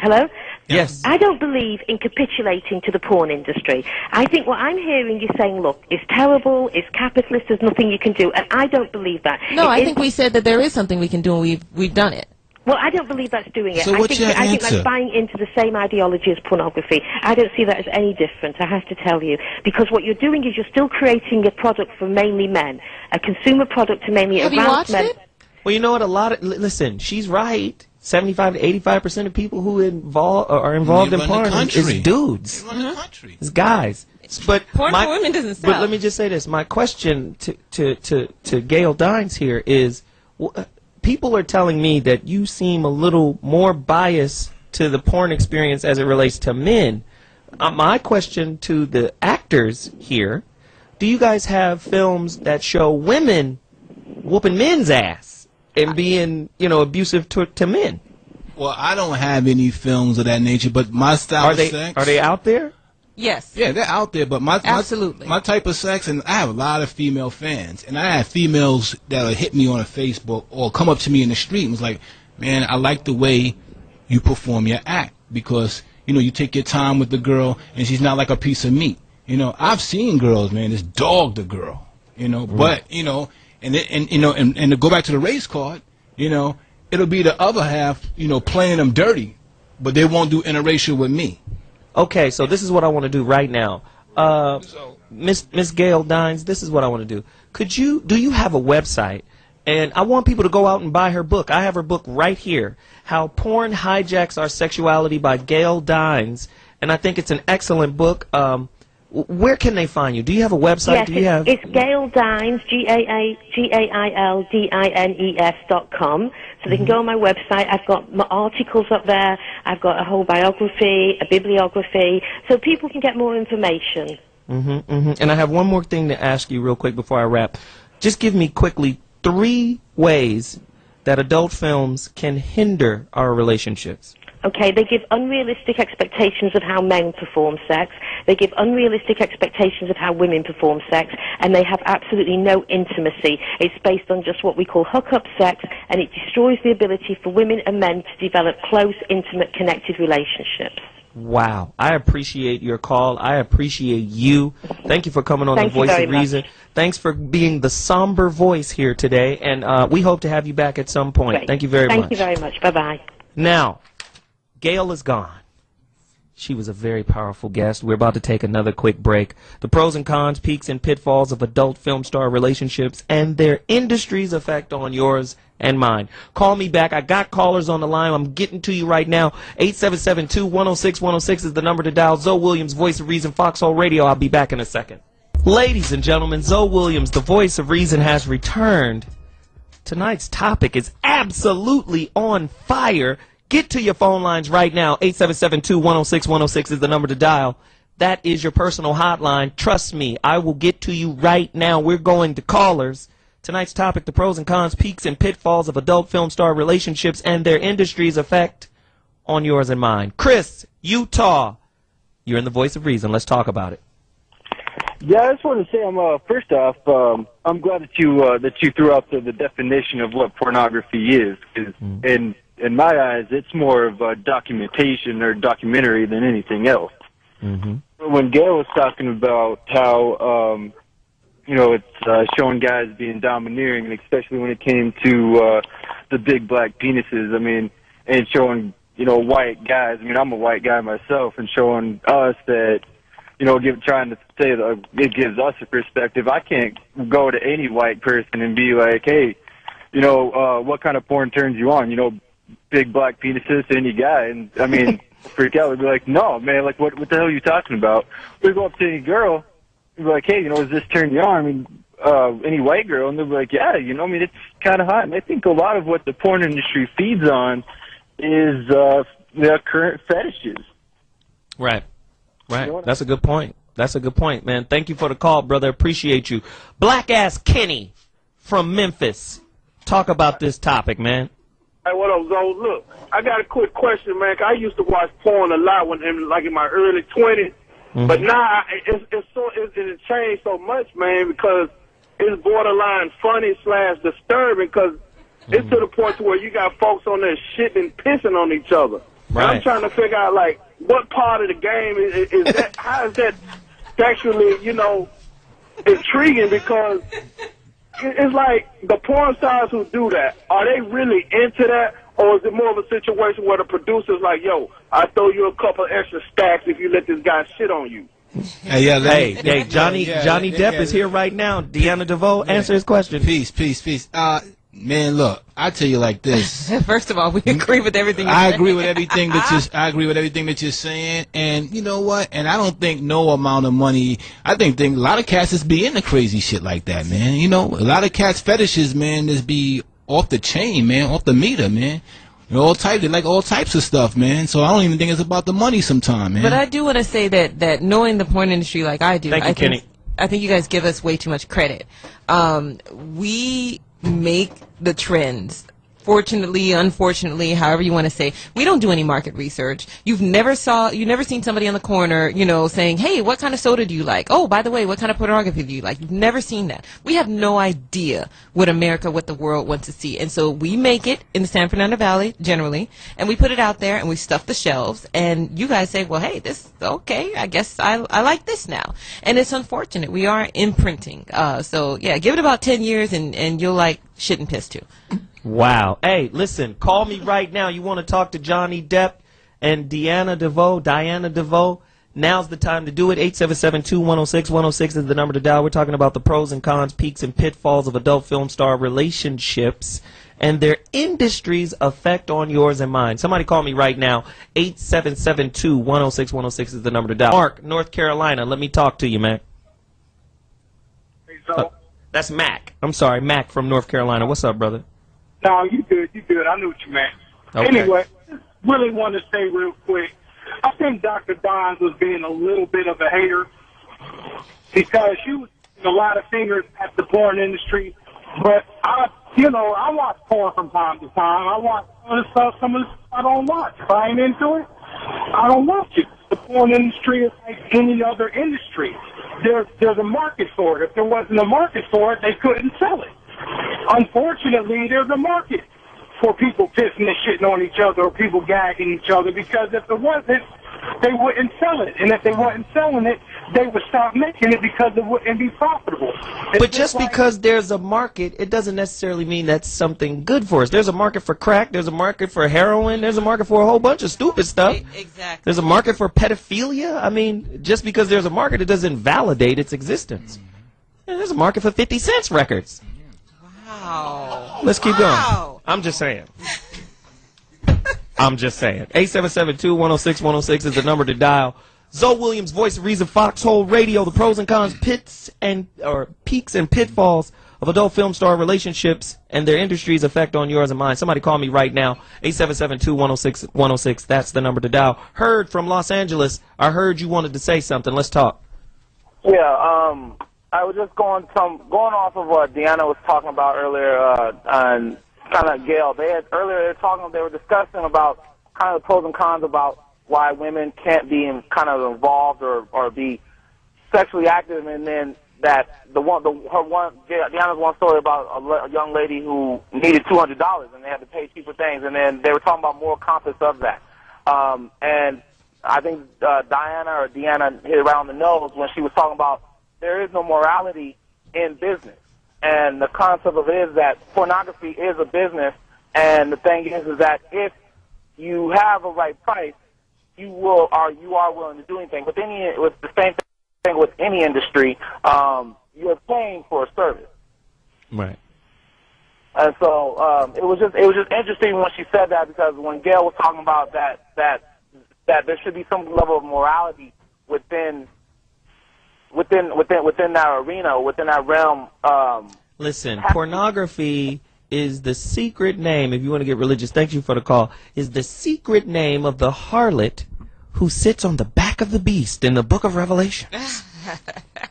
Hello? Yes. I don't believe in capitulating to the porn industry. I think what I'm hearing you saying, look, it's terrible, it's capitalist, there's nothing you can do, and I don't believe that. No, I think we said that there is something we can do, and we've done it. Well, I don't believe that's doing it. So I think that's buying into the same ideology as pornography. I don't see that as any different, I have to tell you. Because what you're doing is you're still creating a product for mainly men, a consumer product to mainly arouse men. Have you watched it? Well, you know what, listen, she's right. 75 to 85% of people who are involved in porn is dudes. It's guys. But porn for women doesn't sell. But let me just say this: my question to Gail Dines here is, people are telling me that you seem a little more biased to the porn experience as it relates to men. My question to the actors here: do you guys have films that show women whooping men's ass and being, you know, abusive to men? Well, I don't have any films of that nature, but my style of sex... Are they out there? Yes. Yeah, they're out there, but my type of sex, and I have a lot of female fans, and I have females that'll hit me on Facebook or come up to me in the street and was like, man, I like the way you perform your act because, you know, you take your time with the girl and she's not like a piece of meat. You know, I've seen girls, man, just dog the girl, you know, but, you know... And to go back to the race card, you know, it'll be the other half, you know, playing them dirty, but they won't do interracial with me. Okay, so this is what I want to do right now. Miss Gail Dines, this is what I want to do. Do you have a website? And I want people to go out and buy her book. I have her book right here, How Porn Hijacks Our Sexuality by Gail Dines, and I think it's an excellent book. Where can they find you? Do you have a website? Yes, it's Gail Dines, GAILDINES.com. So they can go on my website. I've got my articles up there. I've got a whole biography, a bibliography, so people can get more information. And I have one more thing to ask you real quick before I wrap. Just give me quickly 3 ways that adult films can hinder our relationships. Okay, they give unrealistic expectations of how men perform sex, they give unrealistic expectations of how women perform sex, and they have absolutely no intimacy. It's based on just what we call hookup sex, and it destroys the ability for women and men to develop close, intimate, connected relationships. Wow. I appreciate your call. I appreciate you. Thank you for coming on the Voice of Reason. Thanks for being the somber voice here today, and we hope to have you back at some point. Thank you very much. Thank you very much. Bye-bye. Now, Gail is gone. She was a very powerful guest. We're about to take another quick break. The pros and cons, peaks and pitfalls of adult film star relationships and their industry's effect on yours and mine. Call me back. I got callers on the line. I'm getting to you right now. 877-2-106-106 is the number to dial. Zo Williams, Voice of Reason, Foxhole Radio. I'll be back in a second. Ladies and gentlemen, Zo Williams, the Voice of Reason, has returned. Tonight's topic is absolutely on fire. Get to your phone lines right now. 877-2-106-106 is the number to dial. That is your personal hotline. Trust me, I will get to you right now. We're going to callers. Tonight's topic, the pros and cons, peaks and pitfalls of adult film star relationships and their industry's effect on yours and mine. Chris, Utah, you're in the Voice of Reason. Let's talk about it. Yeah, I just wanted to say, first off, I'm glad that you threw out the definition of what pornography is. In my eyes, it's more of a documentation or documentary than anything else. Mm-hmm. When Gail was talking about how, it's showing guys being domineering, and especially when it came to the big black penises, I mean, and showing, white guys. I mean, I'm a white guy myself, and showing us that, trying to say that it gives us a perspective. I can't go to any white person and be like, hey, what kind of porn turns you on? Big black penises to any guy, and I mean, freak out. We'd be like, no, man, like, what the hell are you talking about? We'd go up to any girl, we'd be like, hey, does this turn you on? I mean, any white girl, and they'd be like, yeah, I mean, it's kind of hot. And I think a lot of what the porn industry feeds on is their current fetishes. Right, right. That's a good point. That's a good point, man. Thank you for the call, brother. Appreciate you. Black Ass Kenny from Memphis. Talk about this topic, man. Hey, what up, Zo? Look, I got a quick question, man. I used to watch porn a lot in my early 20s, mm-hmm. but now it's changed so much, man, because it's borderline funny / disturbing, because mm-hmm. it's to the point to where you got folks on there shitting and pissing on each other. Right. I'm trying to figure out, like, what part of the game is that? How is that actually, intriguing? Because it's like the porn stars who do that, are they really into that, or is it more of a situation where the producer's like, yo, I throw you a couple extra stacks if you let this guy shit on you? Hey, Johnny Depp is here right now. Diana DeVoe, answer his question. Peace. Man, look, I tell you like this. First of all, we agree with everything you're saying. I agree with everything that you're saying, and you know what? And I don't think no amount of money. I think a lot of cats just be into crazy shit like that, man. A lot of cats fetishes, man, just be off the chain, man, off the meter, man. They like all types of stuff, man. So I don't even think it's about the money sometimes, man. But I do want to say that knowing the porn industry like I do, I think you guys give us way too much credit. We make the trends. Fortunately, unfortunately, however you want to say, we don't do any market research. You've never seen somebody on the corner, saying, hey, what kind of soda do you like? Oh, by the way, what kind of pornography do you like? You've never seen that. We have no idea what the world wants to see. And so we make it in the San Fernando Valley, generally, and we put it out there and we stuff the shelves. And you guys say, well, hey, this, okay, I guess I like this now. And it's unfortunate. We are imprinting. So, yeah, give it about 10 years and you'll like shit and piss too. Wow. Hey, listen, call me right now. You want to talk to Johnny Depp and Diana DeVoe? Now's the time to do it. 877-2-106-106 is the number to dial. We're talking about the pros and cons, peaks and pitfalls of adult film star relationships and their industry's effect on yours and mine. Somebody call me right now. 877-2-106-106 is the number to dial. Mark, North Carolina, let me talk to you, man. Hey, Zo. That's Mac. I'm sorry, Mac from North Carolina. What's up, brother? No, you good. I knew what you meant. Okay. Anyway, just really wanted to say real quick, I think Dr. Dines was being a little bit of a hater because she was a lot of fingers at the porn industry. But, I watch porn from time to time. I watch some of the stuff I don't watch. If I ain't into it, I don't watch it. The porn industry is like any other industry. There's a market for it. If there wasn't a market for it, they couldn't sell it. Unfortunately, there's a market for people pissing and shitting on each other or people gagging each other, because if there wasn't, they wouldn't sell it. And if they weren't selling it, they would stop making it because it wouldn't be profitable. It's but just like, because there's a market, it doesn't necessarily mean that's something good for us. There's a market for crack. There's a market for heroin. There's a market for a whole bunch of stupid stuff. Exactly. There's a market for pedophilia. I mean, just because there's a market, it doesn't validate its existence. There's a market for 50 Cent records. Wow. Let's keep going. I'm just saying. I'm just saying. 877-2-106-106 is the number to dial. Zo Williams, Voice of Reason, Foxhole Radio, the pros and cons, peaks and pitfalls of adult film star relationships and their industry's effect on yours and mine. Somebody call me right now. 877-2-106-106. That's the number to dial. Heard from Los Angeles. I heard you wanted to say something. Let's talk. Yeah, I was just going off of what Diana was talking about earlier on kind of Gail. They were discussing about kind of the pros and cons about why women can't be involved or be sexually active, and then that Diana's one story about a young lady who needed $200 and they had to pay cheaper things, and then they were talking about moral compass of that. And I think Diana hit it right on the nose when she was talking about there is no morality in business. And the concept of it is that pornography is a business, and the thing is that if you have a right price, you are willing to do anything. With the same thing with any industry, you're paying for a service. Right. And so it was just interesting when she said that, because when Gail was talking about that there should be some level of morality within that arena, within that realm. Listen, pornography is the secret name, if you want to get religious, thank you for the call, is the secret name of the harlot who sits on the back of the beast in the book of Revelation.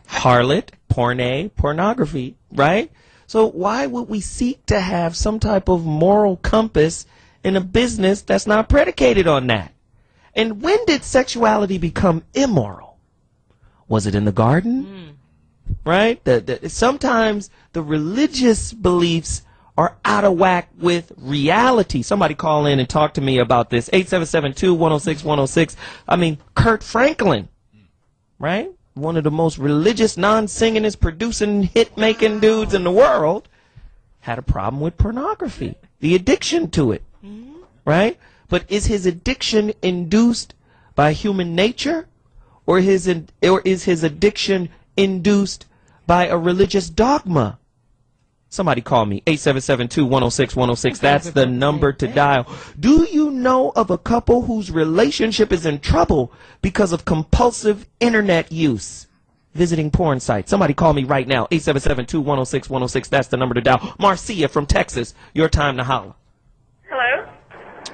Harlot, porne, pornography, right? So why would we seek to have some type of moral compass in a business that's not predicated on that? And when did sexuality become immoral? Was it in the garden? Mm. Right? Sometimes the religious beliefs are out of whack with reality. Somebody call in and talk to me about this. 877-2-106-106. I mean, Kurt Franklin, right? One of the most religious, non-singingest, producing, hit-making dudes in the world, had a problem with pornography, the addiction to it, right? But is his addiction induced by human nature? Or is his addiction induced by a religious dogma? Somebody call me. 877-2-106-106. That's the number to dial. Do you know of a couple whose relationship is in trouble because of compulsive internet use? Visiting porn sites. Somebody call me right now. 877-2-106-106. That's the number to dial. Marcia from Texas. Your time to holler. Hello.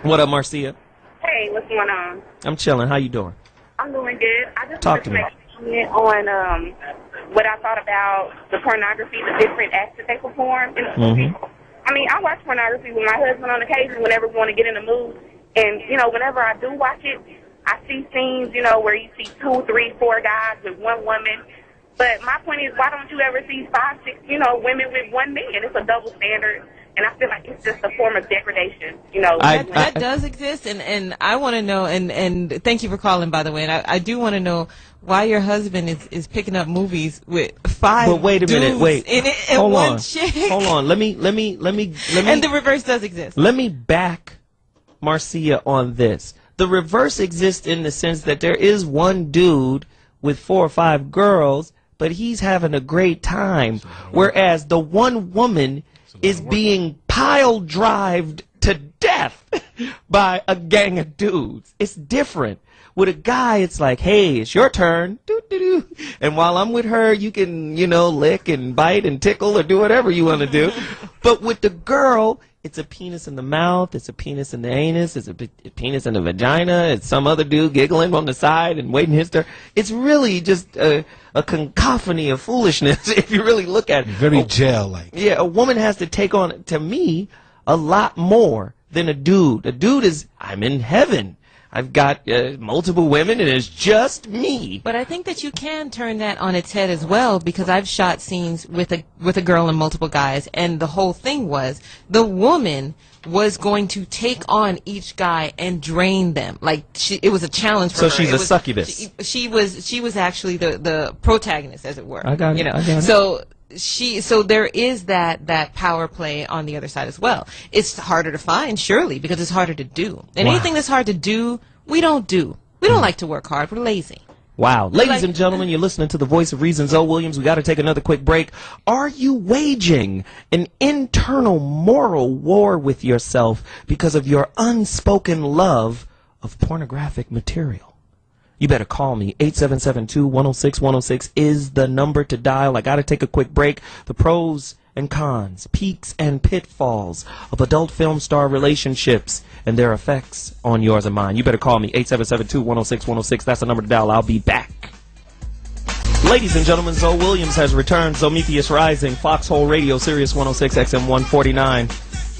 What up, Marcia? Hey, what's going on? I'm chilling. How you doing? I'm doing good. I just wanted to make a comment on what I thought about the pornography, the different acts that they perform. I mean, I watch pornography with my husband on occasion whenever we want to get in the mood. And, you know, whenever I do watch it, I see scenes, you know, where you see 2, 3, 4 guys with one woman. But my point is, why don't you ever see 5, 6, you know, women with one man? It's a double standard. And I feel like it's just a form of degradation, you know. That does exist, and I want to know, and thank you for calling, by the way, and I do want to know why your husband is picking up movies with 5 dudes. But wait a minute, wait. Hold on. Let me. And the reverse does exist. Let me back Marcia on this. The reverse exists in the sense that there is one dude with 4 or 5 girls, but he's having a great time, whereas the one woman is being pile-drived to death by a gang of dudes. It's different. With a guy, it's like, hey, it's your turn. Doo-doo-doo. And while I'm with her, you can, you know, lick and bite and tickle or do whatever you want to do. But with the girl, it's a penis in the mouth, it's a penis in the anus, it's a penis in the vagina, it's some other dude giggling on the side and waiting his turn. It's really just a cacophony of foolishness if you really look at it. Very jail-like. Yeah, a woman has to take on, to me, a lot more than a dude. A dude is, I'm in heaven. I've got multiple women, and it's just me. But I think that you can turn that on its head as well, because I've shot scenes with a girl and multiple guys, and the whole thing was the woman was going to take on each guy and drain them. Like, it was a challenge for her. So she's a succubus. She was actually the protagonist, as it were. I got it. You know? I got it. So there is that power play on the other side as well. It's harder to find, surely, because it's harder to do. And anything that's hard to do. We don't like to work hard. We're lazy. Wow. Ladies and gentlemen, you're listening to The Voice of Reason, Zo Williams. We got to take another quick break. Are you waging an internal moral war with yourself because of your unspoken love of pornographic material? You better call me. 877-2-106-106 is the number to dial. I got to take a quick break. The pros and cons, peaks and pitfalls of adult film star relationships and their effects on yours and mine. You better call me, 877-2-106-106. That's the number to dial. I'll be back. Ladies and gentlemen, Zo Williams has returned. Zometheus Rising, Foxhole Radio, Sirius 106 XM 149.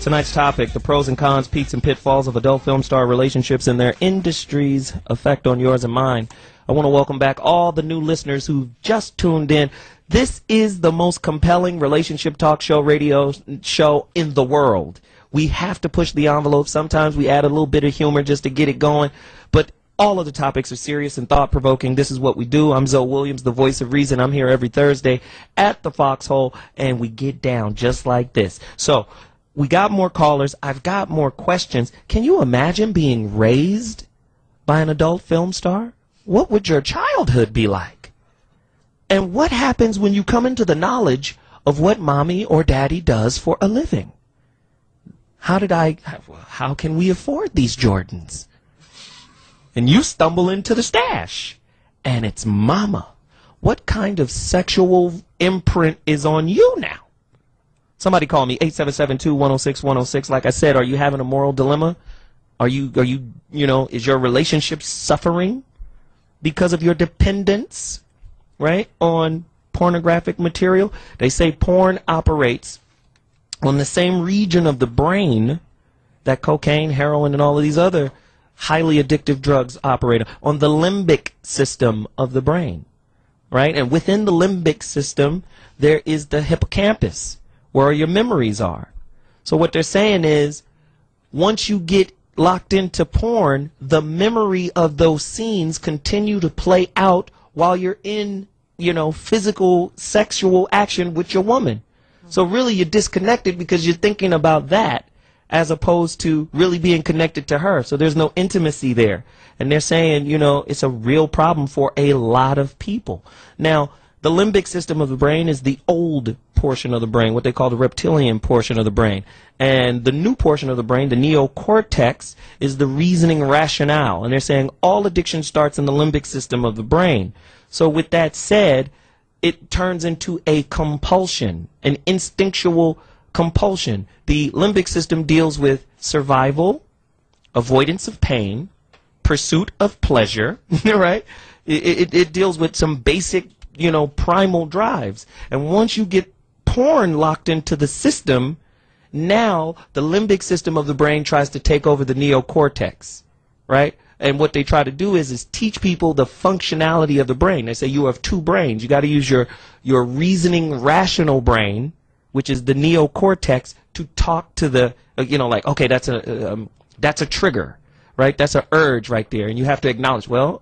Tonight's topic, the pros and cons, peaks and pitfalls of adult film star relationships and their industry's effect on yours and mine. I want to welcome back all the new listeners who just tuned in. This is the most compelling relationship talk show, radio show in the world. We have to push the envelope. Sometimes we add a little bit of humor just to get it going. But all of the topics are serious and thought-provoking. This is what we do. I'm Zo Williams, the Voice of Reason. I'm here every Thursday at the Foxhole, and we get down just like this. So we got more callers. I've got more questions. Can you imagine being raised by an adult film star? What would your childhood be like? And what happens when you come into the knowledge of what mommy or daddy does for a living? How can we afford these Jordans? And you stumble into the stash, and it's mama. What kind of sexual imprint is on you now? Somebody call me, 877-2-106-106. Like I said, are you having a moral dilemma? Is your relationship suffering because of your dependence, right, on pornographic material? They say porn operates on the same region of the brain that cocaine, heroin, and all of these other highly addictive drugs operate on, the limbic system of the brain, right? And within the limbic system, there is the hippocampus, where your memories are. So what they're saying is, once you get locked into porn, the memory of those scenes continue to play out while you're in, physical, sexual action with your woman. So really you're disconnected because you're thinking about that as opposed to really being connected to her. So there's no intimacy there. And they're saying, it's a real problem for a lot of people. Now, the limbic system of the brain is the old portion of the brain, what they call the reptilian portion of the brain. And the new portion of the brain, the neocortex, is the reasoning rationale. And they're saying all addiction starts in the limbic system of the brain. So with that said, it turns into a compulsion, an instinctual compulsion. The limbic system deals with survival, avoidance of pain, pursuit of pleasure, right? It deals with some basic primal drives. And once you get porn locked into the system, now the limbic system of the brain tries to take over the neocortex, right? And what they try to do is teach people the functionality of the brain. They say you have two brains. You got to use your reasoning, rational brain, which is the neocortex, to talk to the, okay, that's a trigger, right? That's an urge right there. And you have to acknowledge, well,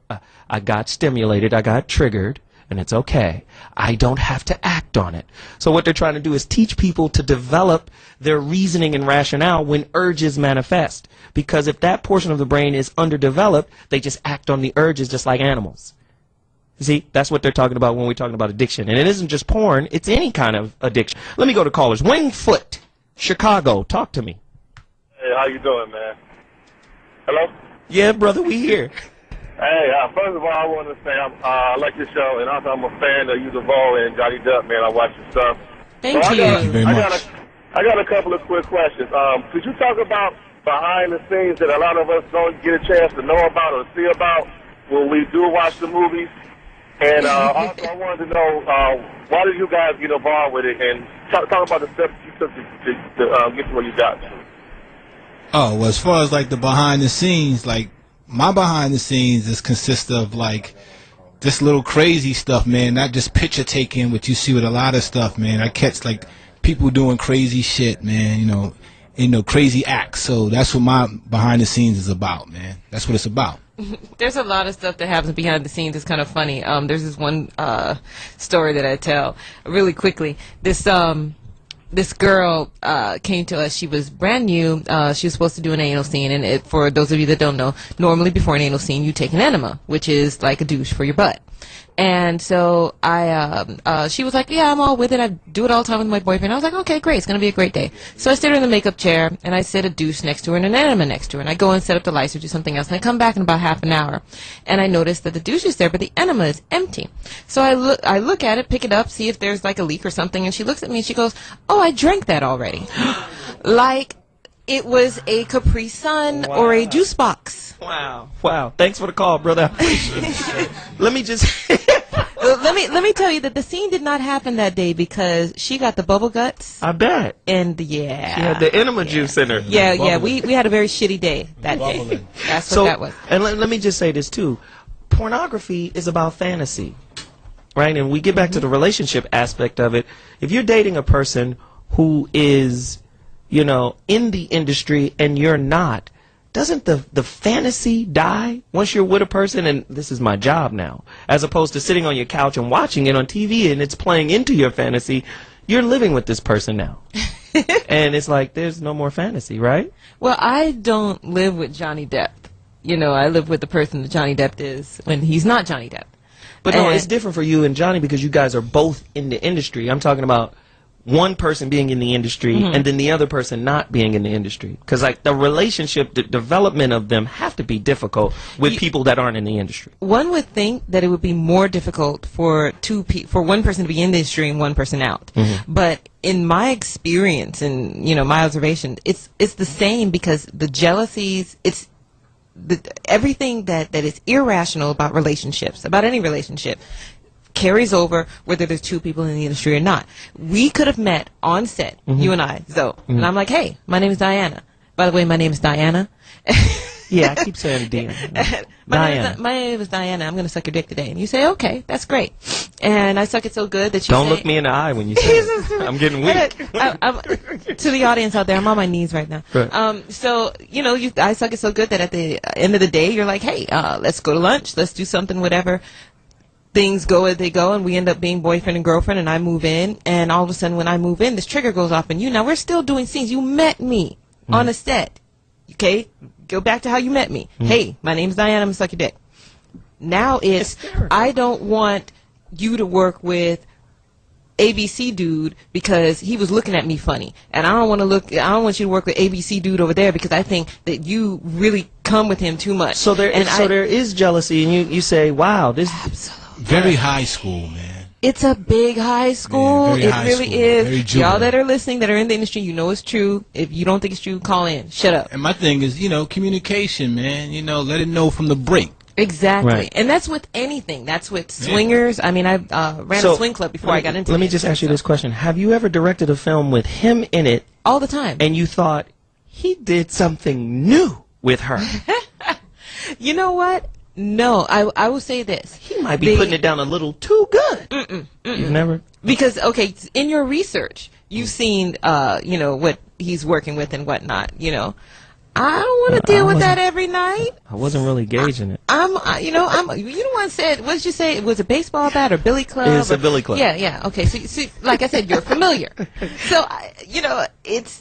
I got stimulated. I got triggered. And it's okay. I don't have to act on it. So what they're trying to do is teach people to develop their reasoning and rationale when urges manifest. Because if that portion of the brain is underdeveloped, they just act on the urges just like animals. See, that's what they're talking about when we're talking about addiction. And it isn't just porn, it's any kind of addiction. Let me go to callers. Wingfoot, Chicago, talk to me. Hey, how you doing, man? Hello? Yeah, brother, we here. Hey, first of all, I want to say I like your show, and also I'm a fan of you, DeVoe, and Johnny Depth, man. I watch your stuff. Thank you very much. I got a couple of quick questions. Could you talk about behind the scenes that a lot of us don't get a chance to know about or see about when we do watch the movies? And also I wanted to know, why did you guys get involved with it? And talk about the steps you took to get to where you got to. Oh, well, as far as, the behind the scenes, my behind the scenes consists of this little crazy stuff, man. Not just picture taking, which you see with a lot of stuff, man. I catch people doing crazy shit, man. you know, crazy acts. So that's what my behind the scenes is about, man. That's what it's about. There's a lot of stuff that happens behind the scenes. It's kind of funny. There's this one story that I tell really quickly. This girl came to us. She was brand new. She was supposed to do an anal scene. And it, for those of you that don't know, normally before an anal scene, you take an enema, which is like a douche for your butt. And so she was like, yeah, I'm all with it. I do it all the time with my boyfriend. I was like, okay, great. It's going to be a great day. So I sit her in the makeup chair, and I sit a douche next to her and an enema next to her. And I go and set up the lights or do something else. And I come back in about half an hour, and I notice that the douche is there, but the enema is empty. So I look at it, pick it up, see if there's like a leak or something. And she looks at me, and she goes, oh, I drank that already. Like it was a Capri Sun or a juice box. Wow. Wow. Thanks for the call, brother. Let me tell you that the scene did not happen that day because she got the bubble guts. I bet. And yeah. She had the enema juice in her. Yeah, yeah. We had a very shitty day that day. That's what that was. And let me just say this too. Pornography is about fantasy. Right? And we get back to the relationship aspect of it. If you're dating a person who is, you know, in the industry and you're not, doesn't the fantasy die once you're with a person and this is my job now, as opposed to sitting on your couch and watching it on TV and it's playing into your fantasy? You're living with this person now. And it's like there's no more fantasy, right? Well, I don't live with Johnny Depp. You know, I live with the person that Johnny Depp is when he's not Johnny Depp. But no, it's different for you and Johnny because you guys are both in the industry. I'm talking about one person being in the industry and then the other person not being in the industry, because like the relationship, the development of them have to be difficult with people that aren't in the industry. One would think that it would be more difficult for one person to be in the industry and one person out, but in my experience and, you know, my observation, it's the same because the jealousies, everything that is irrational about relationships, about any relationship, carries over whether there's two people in the industry or not. We could have met on set, you and I, Zo, and I'm like, hey, my name is Diana. By the way, my name is Diana. Yeah, I keep saying Diana. My name is Diana. I'm going to suck your dick today. And you say, okay, that's great. And I suck it so good that you don't look me in the eye when you say it. I'm getting weak. To the audience out there, I'm on my knees right now. Right. So, you know, I suck it so good that at the end of the day, you're like, hey, let's go to lunch. Let's do something, whatever. Things go as they go, and we end up being boyfriend and girlfriend, and I move in, and all of a sudden when I move in, this trigger goes off, and now we're still doing scenes. You met me on a set, okay? Go back to how you met me. Hey, my name's Diana, I'm gonna suck your dick. Now I don't want you to work with ABC dude because he was looking at me funny, and I don't want you to work with ABC dude over there because I think that you really come with him too much. So there is jealousy, and you say, wow, this absolutely. Very high school, man. It's a big high school. Yeah, it really is. Y'all that are listening, that are in the industry, you know it's true. If you don't think it's true, call in. Shut up. And my thing is, you know, communication, man. You know, let it know from the break. Exactly. Right. And that's with anything. That's with swingers. I mean, I ran a swing club before I got into it. Let me just ask you this question. Have you ever directed a film with him in it? All the time. And you thought, he did something new with her. You know what? No, I will say this. He might be putting it down a little too good. You've never? Because, okay, in your research, you've seen, you know, what he's working with and whatnot, you know. I don't want to deal with that every night. I wasn't really gauging it. You know what I said? What did you say? It was a baseball bat or billy club? It's a billy club. Yeah, yeah, okay. So like I said, you're familiar. So, you know, it's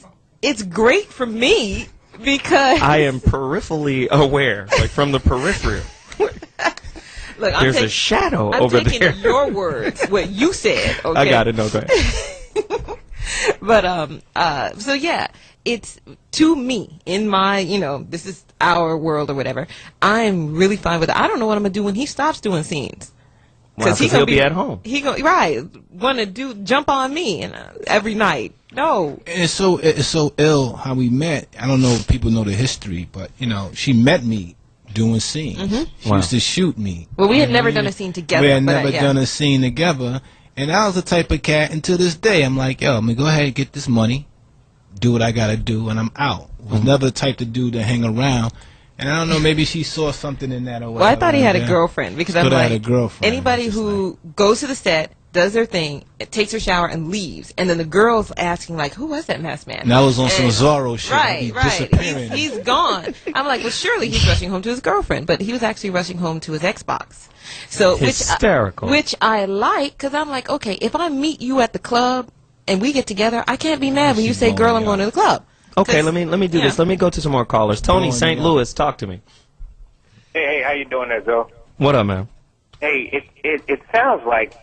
great for me because I am peripherally aware, like from the periphery. Look, there's a shadow over there. I'm taking your words, what you said. Okay? I got it. No, go ahead. But so yeah, it's to me in my, you know, this is our world or whatever. I'm really fine with it. I don't know what I'm gonna do when he stops doing scenes because he'll be at home. He gonna wanna jump on me and every night. No. And it's so ill how we met. I don't know if people know the history, but you know, she met me doing scenes. She used to shoot me. Well, we had never done a scene together. We had never done a scene together, and I was the type of cat until this day. I'm like, yo, I'm gonna go ahead and get this money, do what I gotta do, and I'm out. Was never the type to do to hang around. And I don't know, maybe she saw something in that or whatever. Well, I thought he had a girlfriend because I'm like, anybody who goes to the set, does her thing, takes her shower, and leaves. And then the girl's asking, like, who was that masked man? Now I was on some Zorro shit. Right, right. He's gone. I'm like, well, surely he's rushing home to his girlfriend. But he was actually rushing home to his Xbox. So, hysterical. Which I like, because I'm like, okay, if I meet you at the club and we get together, I can't be mad when you say, girl, I'm going to the club. Okay, let me do this. Let me go to some more callers. Tony, St. Louis, talk to me. Hey, how you doing there, Zo? What up, man? Hey, it sounds like,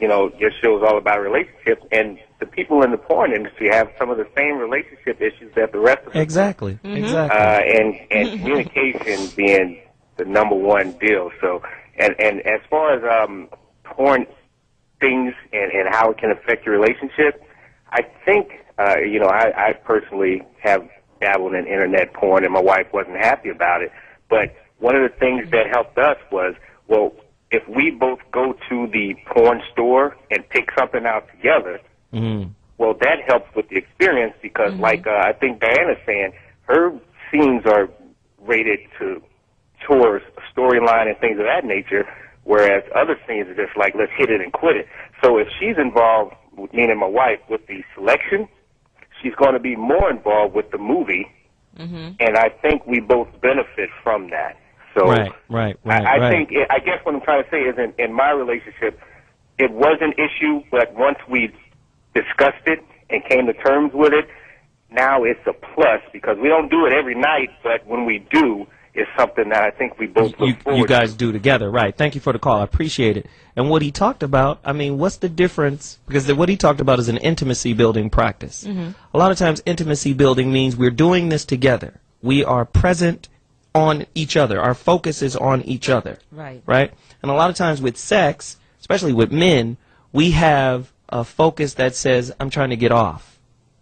you know, your show's all about relationships, and the people in the porn industry have some of the same relationship issues that the rest of them. Exactly, exactly. And communication being the #1 deal. So, and as far as porn things and how it can affect your relationship, I think, you know, I personally have dabbled in internet porn, and my wife wasn't happy about it. But one of the things that helped us was, well, if we both go to the porn store and pick something out together, well, that helps with the experience because, like I think Diana's saying, her scenes are rated to tours, storyline, and things of that nature, whereas other scenes are just like, let's hit it and quit it. So if she's involved, meaning my wife, with the selection, she's going to be more involved with the movie, and I think we both benefit from that. So right. think, I guess what I'm trying to say is in my relationship, it was an issue, but once we discussed it and came to terms with it, now it's a plus because we don't do it every night, but when we do, it's something that I think we both look forward to. You guys do together, right. Thank you for the call. I appreciate it. And what he talked about, I mean, what's the difference? Because what he talked about is an intimacy-building practice. A lot of times intimacy-building means we're doing this together. We are present on each other. Our focus is on each other. Right. Right? And a lot of times with sex, especially with men, we have a focus that says, I'm trying to get off.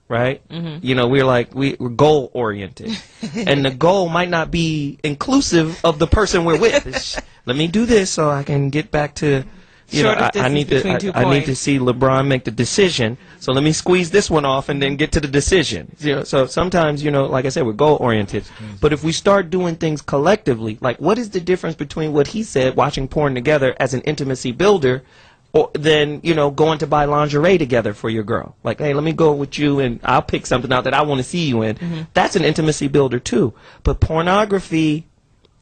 Right? You know, we're like, we're goal oriented. And the goal might not be inclusive of the person we're with. It's, let me do this so I can get back to, you know, I need to see LeBron make the decision. So let me squeeze this one off and then get to the decision. You know, so sometimes, you know, like I said, we're goal oriented. But if we start doing things collectively, like what is the difference between what he said, watching porn together as an intimacy builder, or then, you know, going to buy lingerie together for your girl. Like, hey, let me go with you and I'll pick something out that I want to see you in. That's an intimacy builder too. But pornography,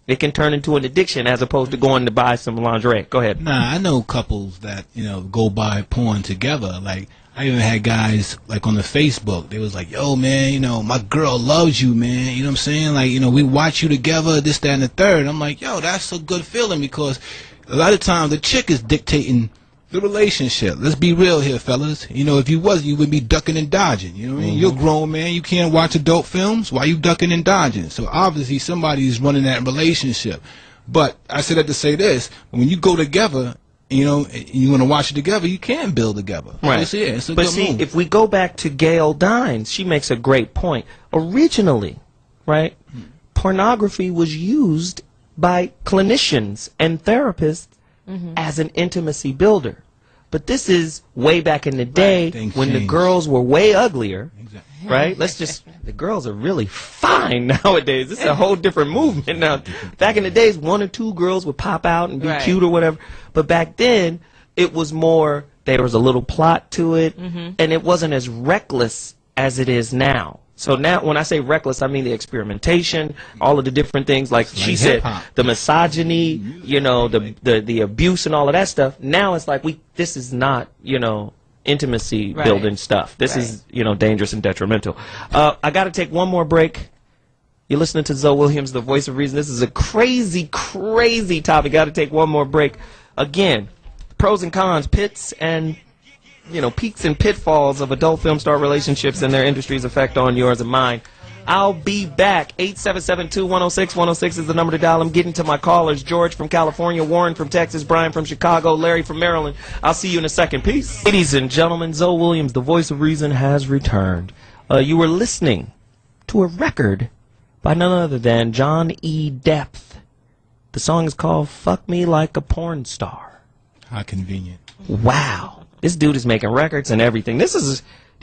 it can turn into an addiction as opposed to going to buy some lingerie. Go ahead. Nah, I know couples that, you know, go buy porn together. Like, I even had guys, like, on the Facebook. They was like, yo, man, you know, my girl loves you, man. You know what I'm saying? Like, you know, we watch you together, this, that, and the third. I'm like, yo, that's a good feeling because a lot of times the chick is dictating the relationship. Let's be real here, fellas. You know, if you wasn't, you would be ducking and dodging. You know what I mean? You're grown, man. You can't watch adult films. Why you ducking and dodging? So obviously somebody's running that relationship. But I said that to say this. When you go together, you know, and you want to watch it together, you can build together. Right. So, yeah, it's a good move. If we go back to Gail Dines, she makes a great point. Originally, right, pornography was used by clinicians and therapists as an intimacy builder. But this is way back in the day when the girls were way uglier, right? Let's just, the girls are really fine nowadays. It's a whole different movement now. Back in the days, 1 or 2 girls would pop out and be cute or whatever. But back then, it was more, there was a little plot to it, and it wasn't as reckless as it is now. So now, when I say reckless, I mean the experimentation, all of the different things, like she said, the misogyny, you know, the abuse and all of that stuff. Now it's like this is not, you know, intimacy building stuff. This is, you know, dangerous and detrimental. I got to take one more break. You're listening to Zo Williams, The Voice of Reason. This is a crazy, crazy topic. Got to take one more break. Again, pros and cons, pits and, you know, peaks and pitfalls of adult film star relationships and their industry's effect on yours and mine. I'll be back. 877-2106-106 is the number to dial. I'm getting to my callers. George from California, Warren from Texas, Brian from Chicago, Larry from Maryland. I'll see you in a second. Peace. Ladies and gentlemen, Zo Williams, The Voice of Reason, has returned. You were listening to a record by none other than John E. Depth. The song is called Fuck Me Like a Porn Star. How convenient. Wow. This dude is making records and everything. This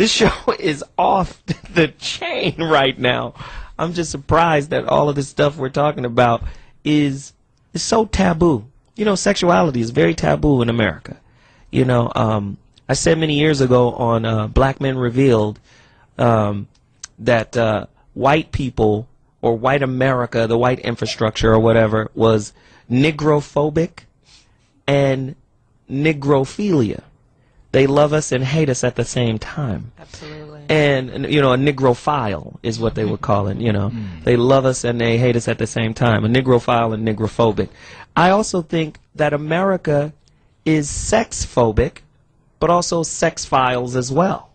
show is off the chain right now. I'm just surprised that all of this stuff we're talking about is so taboo. You know, sexuality is very taboo in America. You know, I said many years ago on Black Men Revealed that white people or white America, the white infrastructure or whatever, was negrophobic and negrophilia. They love us and hate us at the same time. Absolutely. And, you know, a negrophile is what they would call it, you know. They love us and they hate us at the same time, a negrophile and negrophobic. I also think that America is sex-phobic, but also sex-philes as well.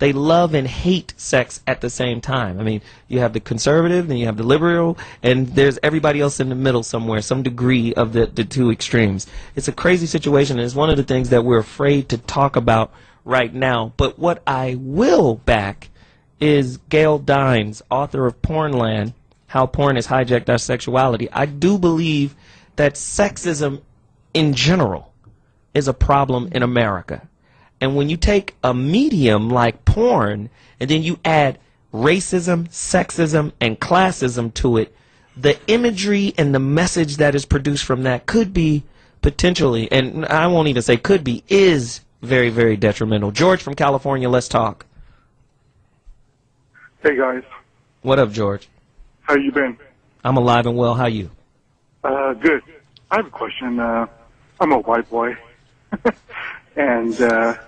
They love and hate sex at the same time. I mean, you have the conservative and you have the liberal, and there's everybody else in the middle somewhere, some degree of the two extremes. It's a crazy situation, and it's one of the things that we're afraid to talk about right now. But what I will back is Gail Dines, author of Pornland, How Porn Has Hijacked Our Sexuality. I do believe that sexism in general is a problem in America. And when you take a medium like porn and then you add racism, sexism, and classism to it, the imagery and the message that is produced from that could be potentially, and I won't even say could be, is very, very detrimental. George from California, let's talk. Hey, guys. What up, George? How you been? I'm alive and well. How you? Good. I have a question. I'm a white boy, and I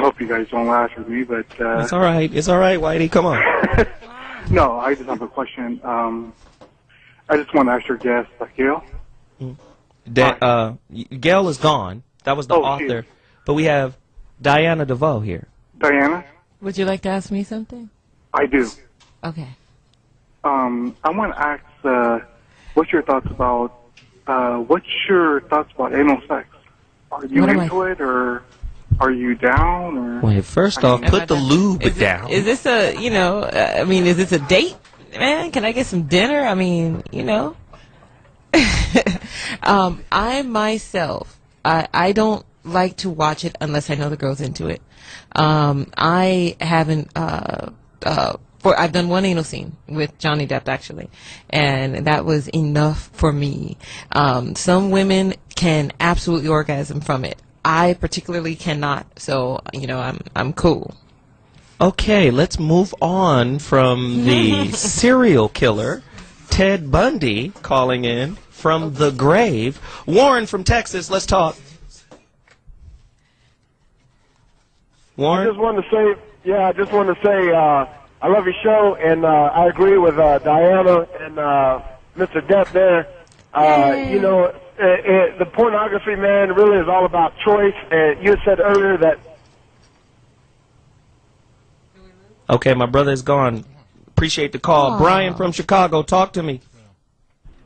hope you guys don't laugh at me, but... it's all right. It's all right, Whitey. Come on. No, I just have a question. I just want to ask your guest, Gail. Gail is gone. That was the author. Geez. But we have Diana DeVoe here. Diana? Would you like to ask me something? I do. Okay. I want to ask... what's your thoughts about anal sex? Are you into it, or are you down? Or well, first off, put the lube down. Is this a, you know, I mean, is this a date, man? Can I get some dinner? I mean, you know, I myself, I don't like to watch it unless I know the girl's into it. I haven't. I've done one anal scene with John E. Depth, actually, and that was enough for me. Some women can absolutely orgasm from it. I particularly cannot, so, you know, I'm cool. Okay, let's move on from the serial killer, Ted Bundy, calling in from the grave. Warren from Texas, let's talk. Warren? I just wanted to say, I love your show, and I agree with Diana and Mr. Depth there. You know, the pornography, man, really is all about choice. And you said earlier that... Okay, my brother is gone. Appreciate the call. Aww. Brian from Chicago, talk to me.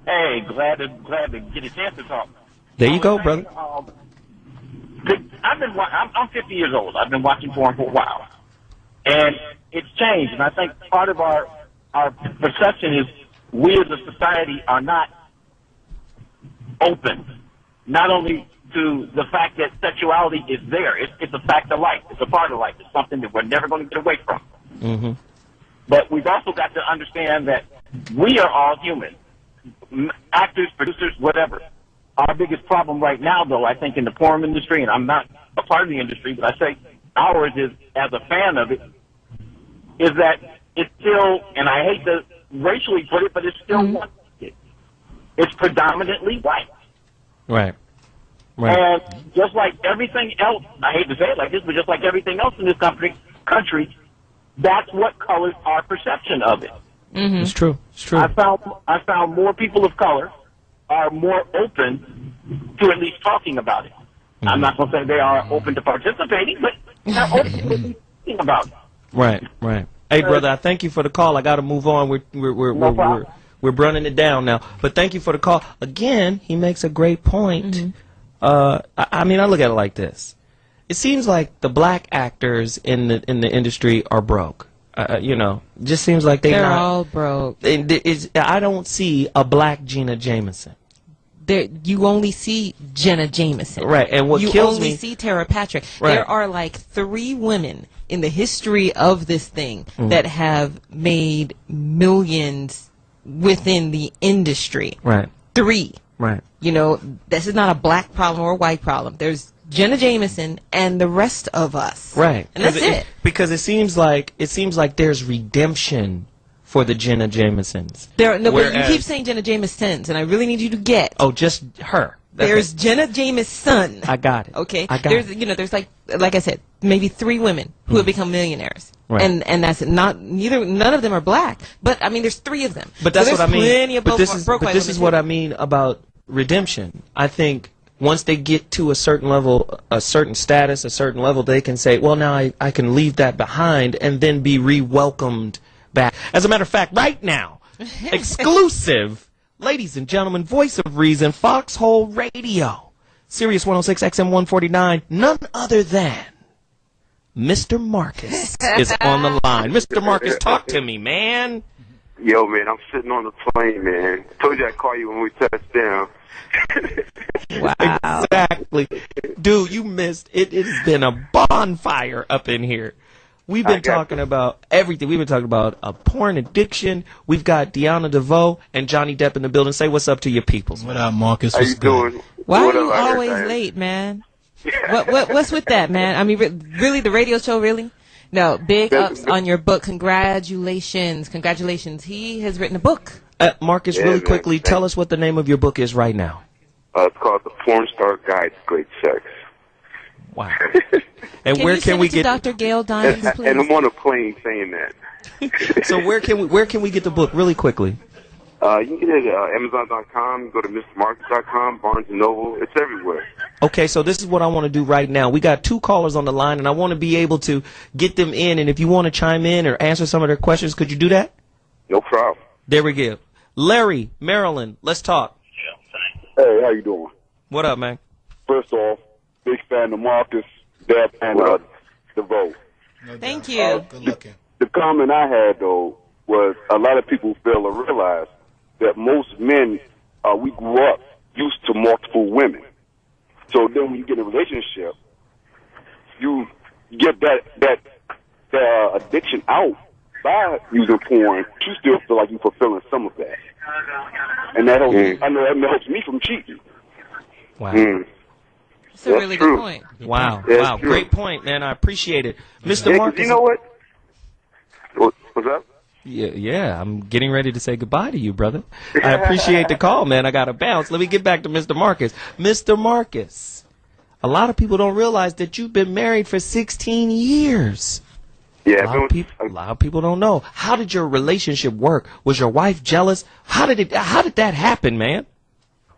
Hey, glad to get a chance to talk. There you go, brother. I'm 50 years old. I've been watching porn for a while. And it's changed, and I think part of our perception is we as a society are not open, not only to the fact that sexuality is there. It's a fact of life. It's a part of life. It's something that we're never going to get away from. Mm-hmm. But we've also got to understand that we are all human, actors, producers, whatever. Our biggest problem right now, though, I think in the porn industry, and I'm not a part of the industry, but I say ours is, as a fan of it, is that it's still, and I hate to racially put it, but it's still it's predominantly white. Right. Right. And just like everything else, I hate to say it like this, but just like everything else in this country, that's what colors our perception of it. Mm-hmm. It's true. It's true. I found more people of color are more open to at least talking about it. Mm-hmm. I'm not going to say they are open to participating, but they're open to thinking about it. Right, right. Hey, brother, I thank you for the call. I got to move on. We're running it down now. But thank you for the call. Again, he makes a great point. Mm-hmm. I mean, I look at it like this. It seems like the black actors in the industry are broke. You know, it just seems like they're all broke. I don't see a black Jenna Jameson. You only see Jenna Jameson. Right, and what kills me... You only see Tara Patrick. Right. There are like 3 women in the history of this thing that have made millions within the industry. Right. 3. Right. You know, this is not a black problem or a white problem. There's Jenna Jameson and the rest of us. Right. And that's it. Because it seems like there's redemption for the Jenna Jamesons. Whereas, you keep saying Jenna Jamesons, and I really need you to get. Oh, just her. There's Jenna Jameson. I got it. Okay. I got it. You know, there's like I said, maybe 3 women who have become millionaires. Right. And that's none of them are black. But I mean, there's 3 of them. But that's what I mean. Plenty of but this is what I mean about redemption. I think once they get to a certain level, a certain status, a certain level, they can say, well, now I can leave that behind and then be re-welcomed back. As a matter of fact, right now, exclusive, ladies and gentlemen, Voice of Reason, Foxhole Radio, Sirius 106 XM 149, none other than Mr. Marcus is on the line. Mr. Marcus, talk to me, man. Yo, man, I'm sitting on the plane, man. Told you I'd call you when we touched down. Wow. Exactly. Dude, you missed it. It's been a bonfire up in here. We've been talking about everything. We've been talking about a porn addiction. We've got Diana DeVoe and Johnny Depp in the building. Say what's up to your peoples. What up, Marcus? How you doing? Why are you always late, man? What's with that, man? I mean, really, the radio show, really? No, big ups on your book. Congratulations. Congratulations. He has written a book. Marcus, really quickly, tell us what the name of your book is right now. It's called The Porn Star Guide to Great Sex. Wow. And where can we get Dr. Gail Dines, please? And I'm on a plane saying that. So where can we get the book really quickly? You can get it at Amazon.com, go to MrMarkets.com, Barnes & Noble. It's everywhere. Okay, so this is what I want to do right now. We got 2 callers on the line, and I want to be able to get them in. And if you want to chime in or answer some of their questions, could you do that? No problem. There we go. Larry, Maryland, let's talk. Hey, how you doing? What up, man? First off, big fan of Marcus, Depth, and DeVoe. No Thank doubt. You. Good looking. The comment I had, though, was a lot of people fail to realize that most men, we grew up used to multiple women. So then when you get in a relationship, you get that addiction out by using porn. You still feel like you're fulfilling some of that. And that helps, I know that helps me from cheating. Wow. That's a really good point. Wow. Wow. Great point, man. I appreciate it. Mr. Marcus. You know what? What's up? Yeah, I'm getting ready to say goodbye to you, brother. I appreciate the call, man. I got to bounce. Let me get back to Mr. Marcus. Mr. Marcus, a lot of people don't realize that you've been married for 16 years. Yeah, a lot of people don't know. How did your relationship work? Was your wife jealous? How did that happen, man?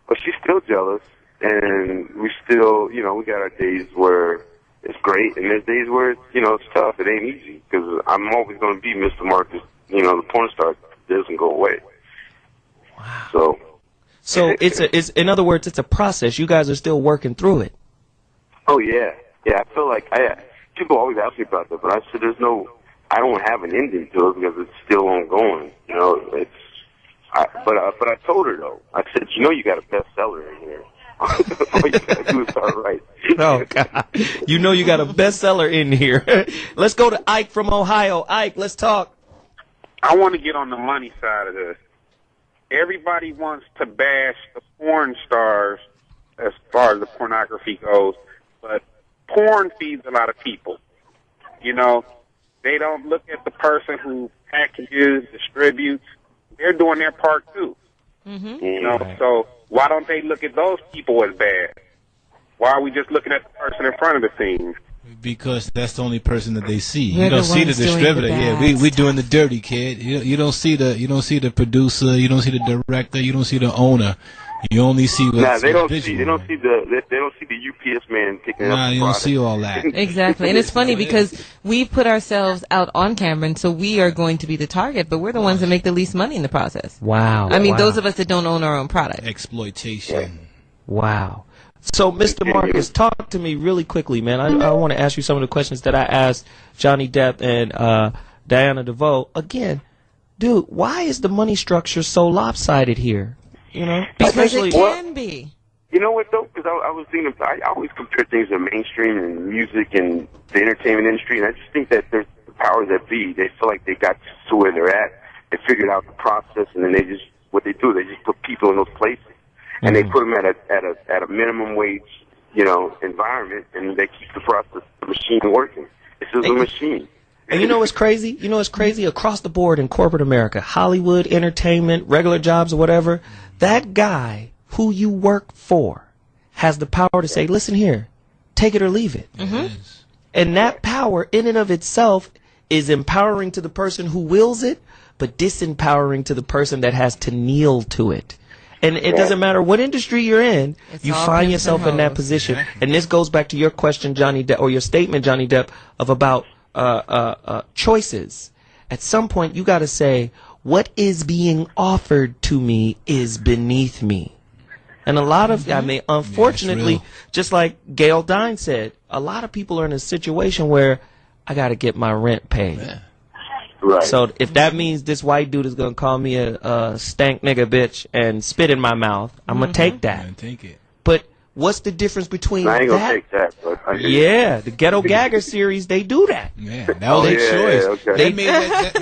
Well, she's still jealous, and we still, you know, we got our days where it's great, and there's days where it's, you know, it's tough. It ain't easy because I'm always going to be Mr. Marcus. You know, the porn star doesn't go away. Wow. So it's in other words, it's a process. You guys are still working through it. Oh yeah. I feel like people always ask me about that, but I said I don't have an ending to it because it's still ongoing. You know, but I told her though. I said, you know, you got a bestseller in here. All you gotta do is start right. Oh God, you know, you got a bestseller in here. Let's go to Ike from Ohio. Ike, let's talk. I want to get on the money side of this. Everybody wants to bash the porn stars as far as the pornography goes, but porn feeds a lot of people. You know, they don't look at the person who packages, distributes. They're doing their part too. Mm-hmm. You know, so why don't they look at those people as bad? Why are we just looking at the person in front of the scene? Because that's the only person that they see. You don't see the distributor. Yeah, we doing the dirty, kid. You don't see the producer. You don't see the director. You don't see the owner. You only see what. Nah, they don't see the UPS man picking up. Nah, you don't see all that. Exactly, and it's funny because we put ourselves out on camera, and so we are going to be the target, but we're the ones that make the least money in the process. Wow. I mean, those of us that don't own our own product. Exploitation. Wow. So, Mr. Marcus, talk to me really quickly, man. I want to ask you some of the questions that I asked Johnny Depp and Diana DeVoe. Again, dude, why is the money structure so lopsided here? You know, especially, because it can be. You know what, though? Because I was thinking, I always compare things to mainstream and music and the entertainment industry, and I just think that there's the powers that be. They feel like they got to where they're at. They figured out the process, and then they just, what they do, they just put people in those places. And they put them at a minimum wage environment, and they keep the process, the machine working. This is a machine. And you know what's crazy? You know what's crazy? Across the board in corporate America, Hollywood, entertainment, regular jobs or whatever, that guy who you work for has the power to say, listen here, take it or leave it. Mm-hmm. And that power in and of itself is empowering to the person who wills it, but disempowering to the person that has to kneel to it. And it doesn't matter what industry you're in, you find yourself in that position. And this goes back to your question, Johnny Depp, or your statement, Johnny Depp, of about choices. At some point, you got to say, what is being offered to me is beneath me. And a lot of, I mean, unfortunately, just like Gail Dines said, a lot of people are in a situation where I got to get my rent paid. Yeah. Right. So if that means this white dude is going to call me a stank nigga bitch and spit in my mouth, I'm going to take that. Take it. But what's the difference between I ain't gonna take that, but I yeah, the Ghetto Gagger series, they do that. Yeah, that was their choice. Okay. They made that, that.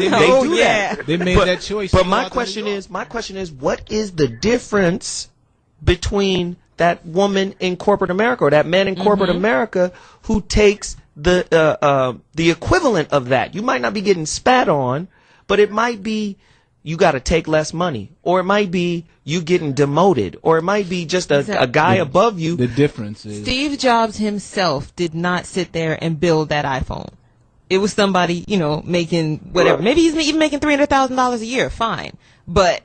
They made that choice. But my question is, what is the difference between that woman in corporate America or that man in corporate America who takes the equivalent of that? You might not be getting spat on, but it might be you got to take less money, or it might be you getting demoted, or it might be just a guy above you. The difference is Steve Jobs himself did not sit there and build that iPhone. It was somebody, you know, making whatever. Maybe he's even making $300,000 a year. Fine. But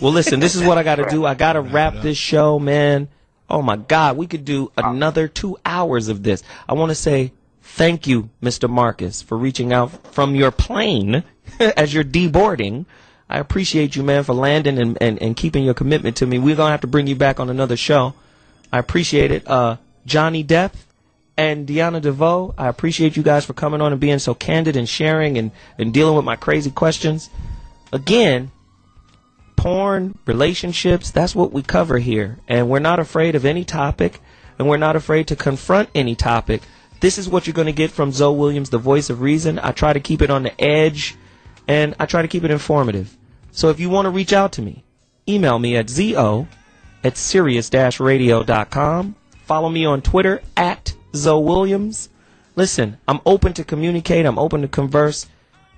well, listen, this is what I got to do. I got to wrap this show, man. Oh, my God. We could do another 2 hours of this. I want to say thank you, Mr. Marcus, for reaching out from your plane as you're deboarding. I appreciate you, man, for landing and keeping your commitment to me. We're going to have to bring you back on another show. I appreciate it. Johnny Depth and Diana DeVoe, I appreciate you guys for coming on and being so candid and sharing and dealing with my crazy questions. Again, porn, relationships, that's what we cover here. And we're not afraid of any topic, and we're not afraid to confront any topic. This is what you're going to get from Zo Williams, the voice of reason. I try to keep it on the edge, and I try to keep it informative. So if you want to reach out to me, email me at zo@sirius-radio.com. Follow me on Twitter at Zo Williams. Listen, I'm open to communicate. I'm open to converse.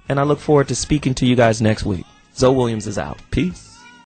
And I look forward to speaking to you guys next week. Zo Williams is out. Peace.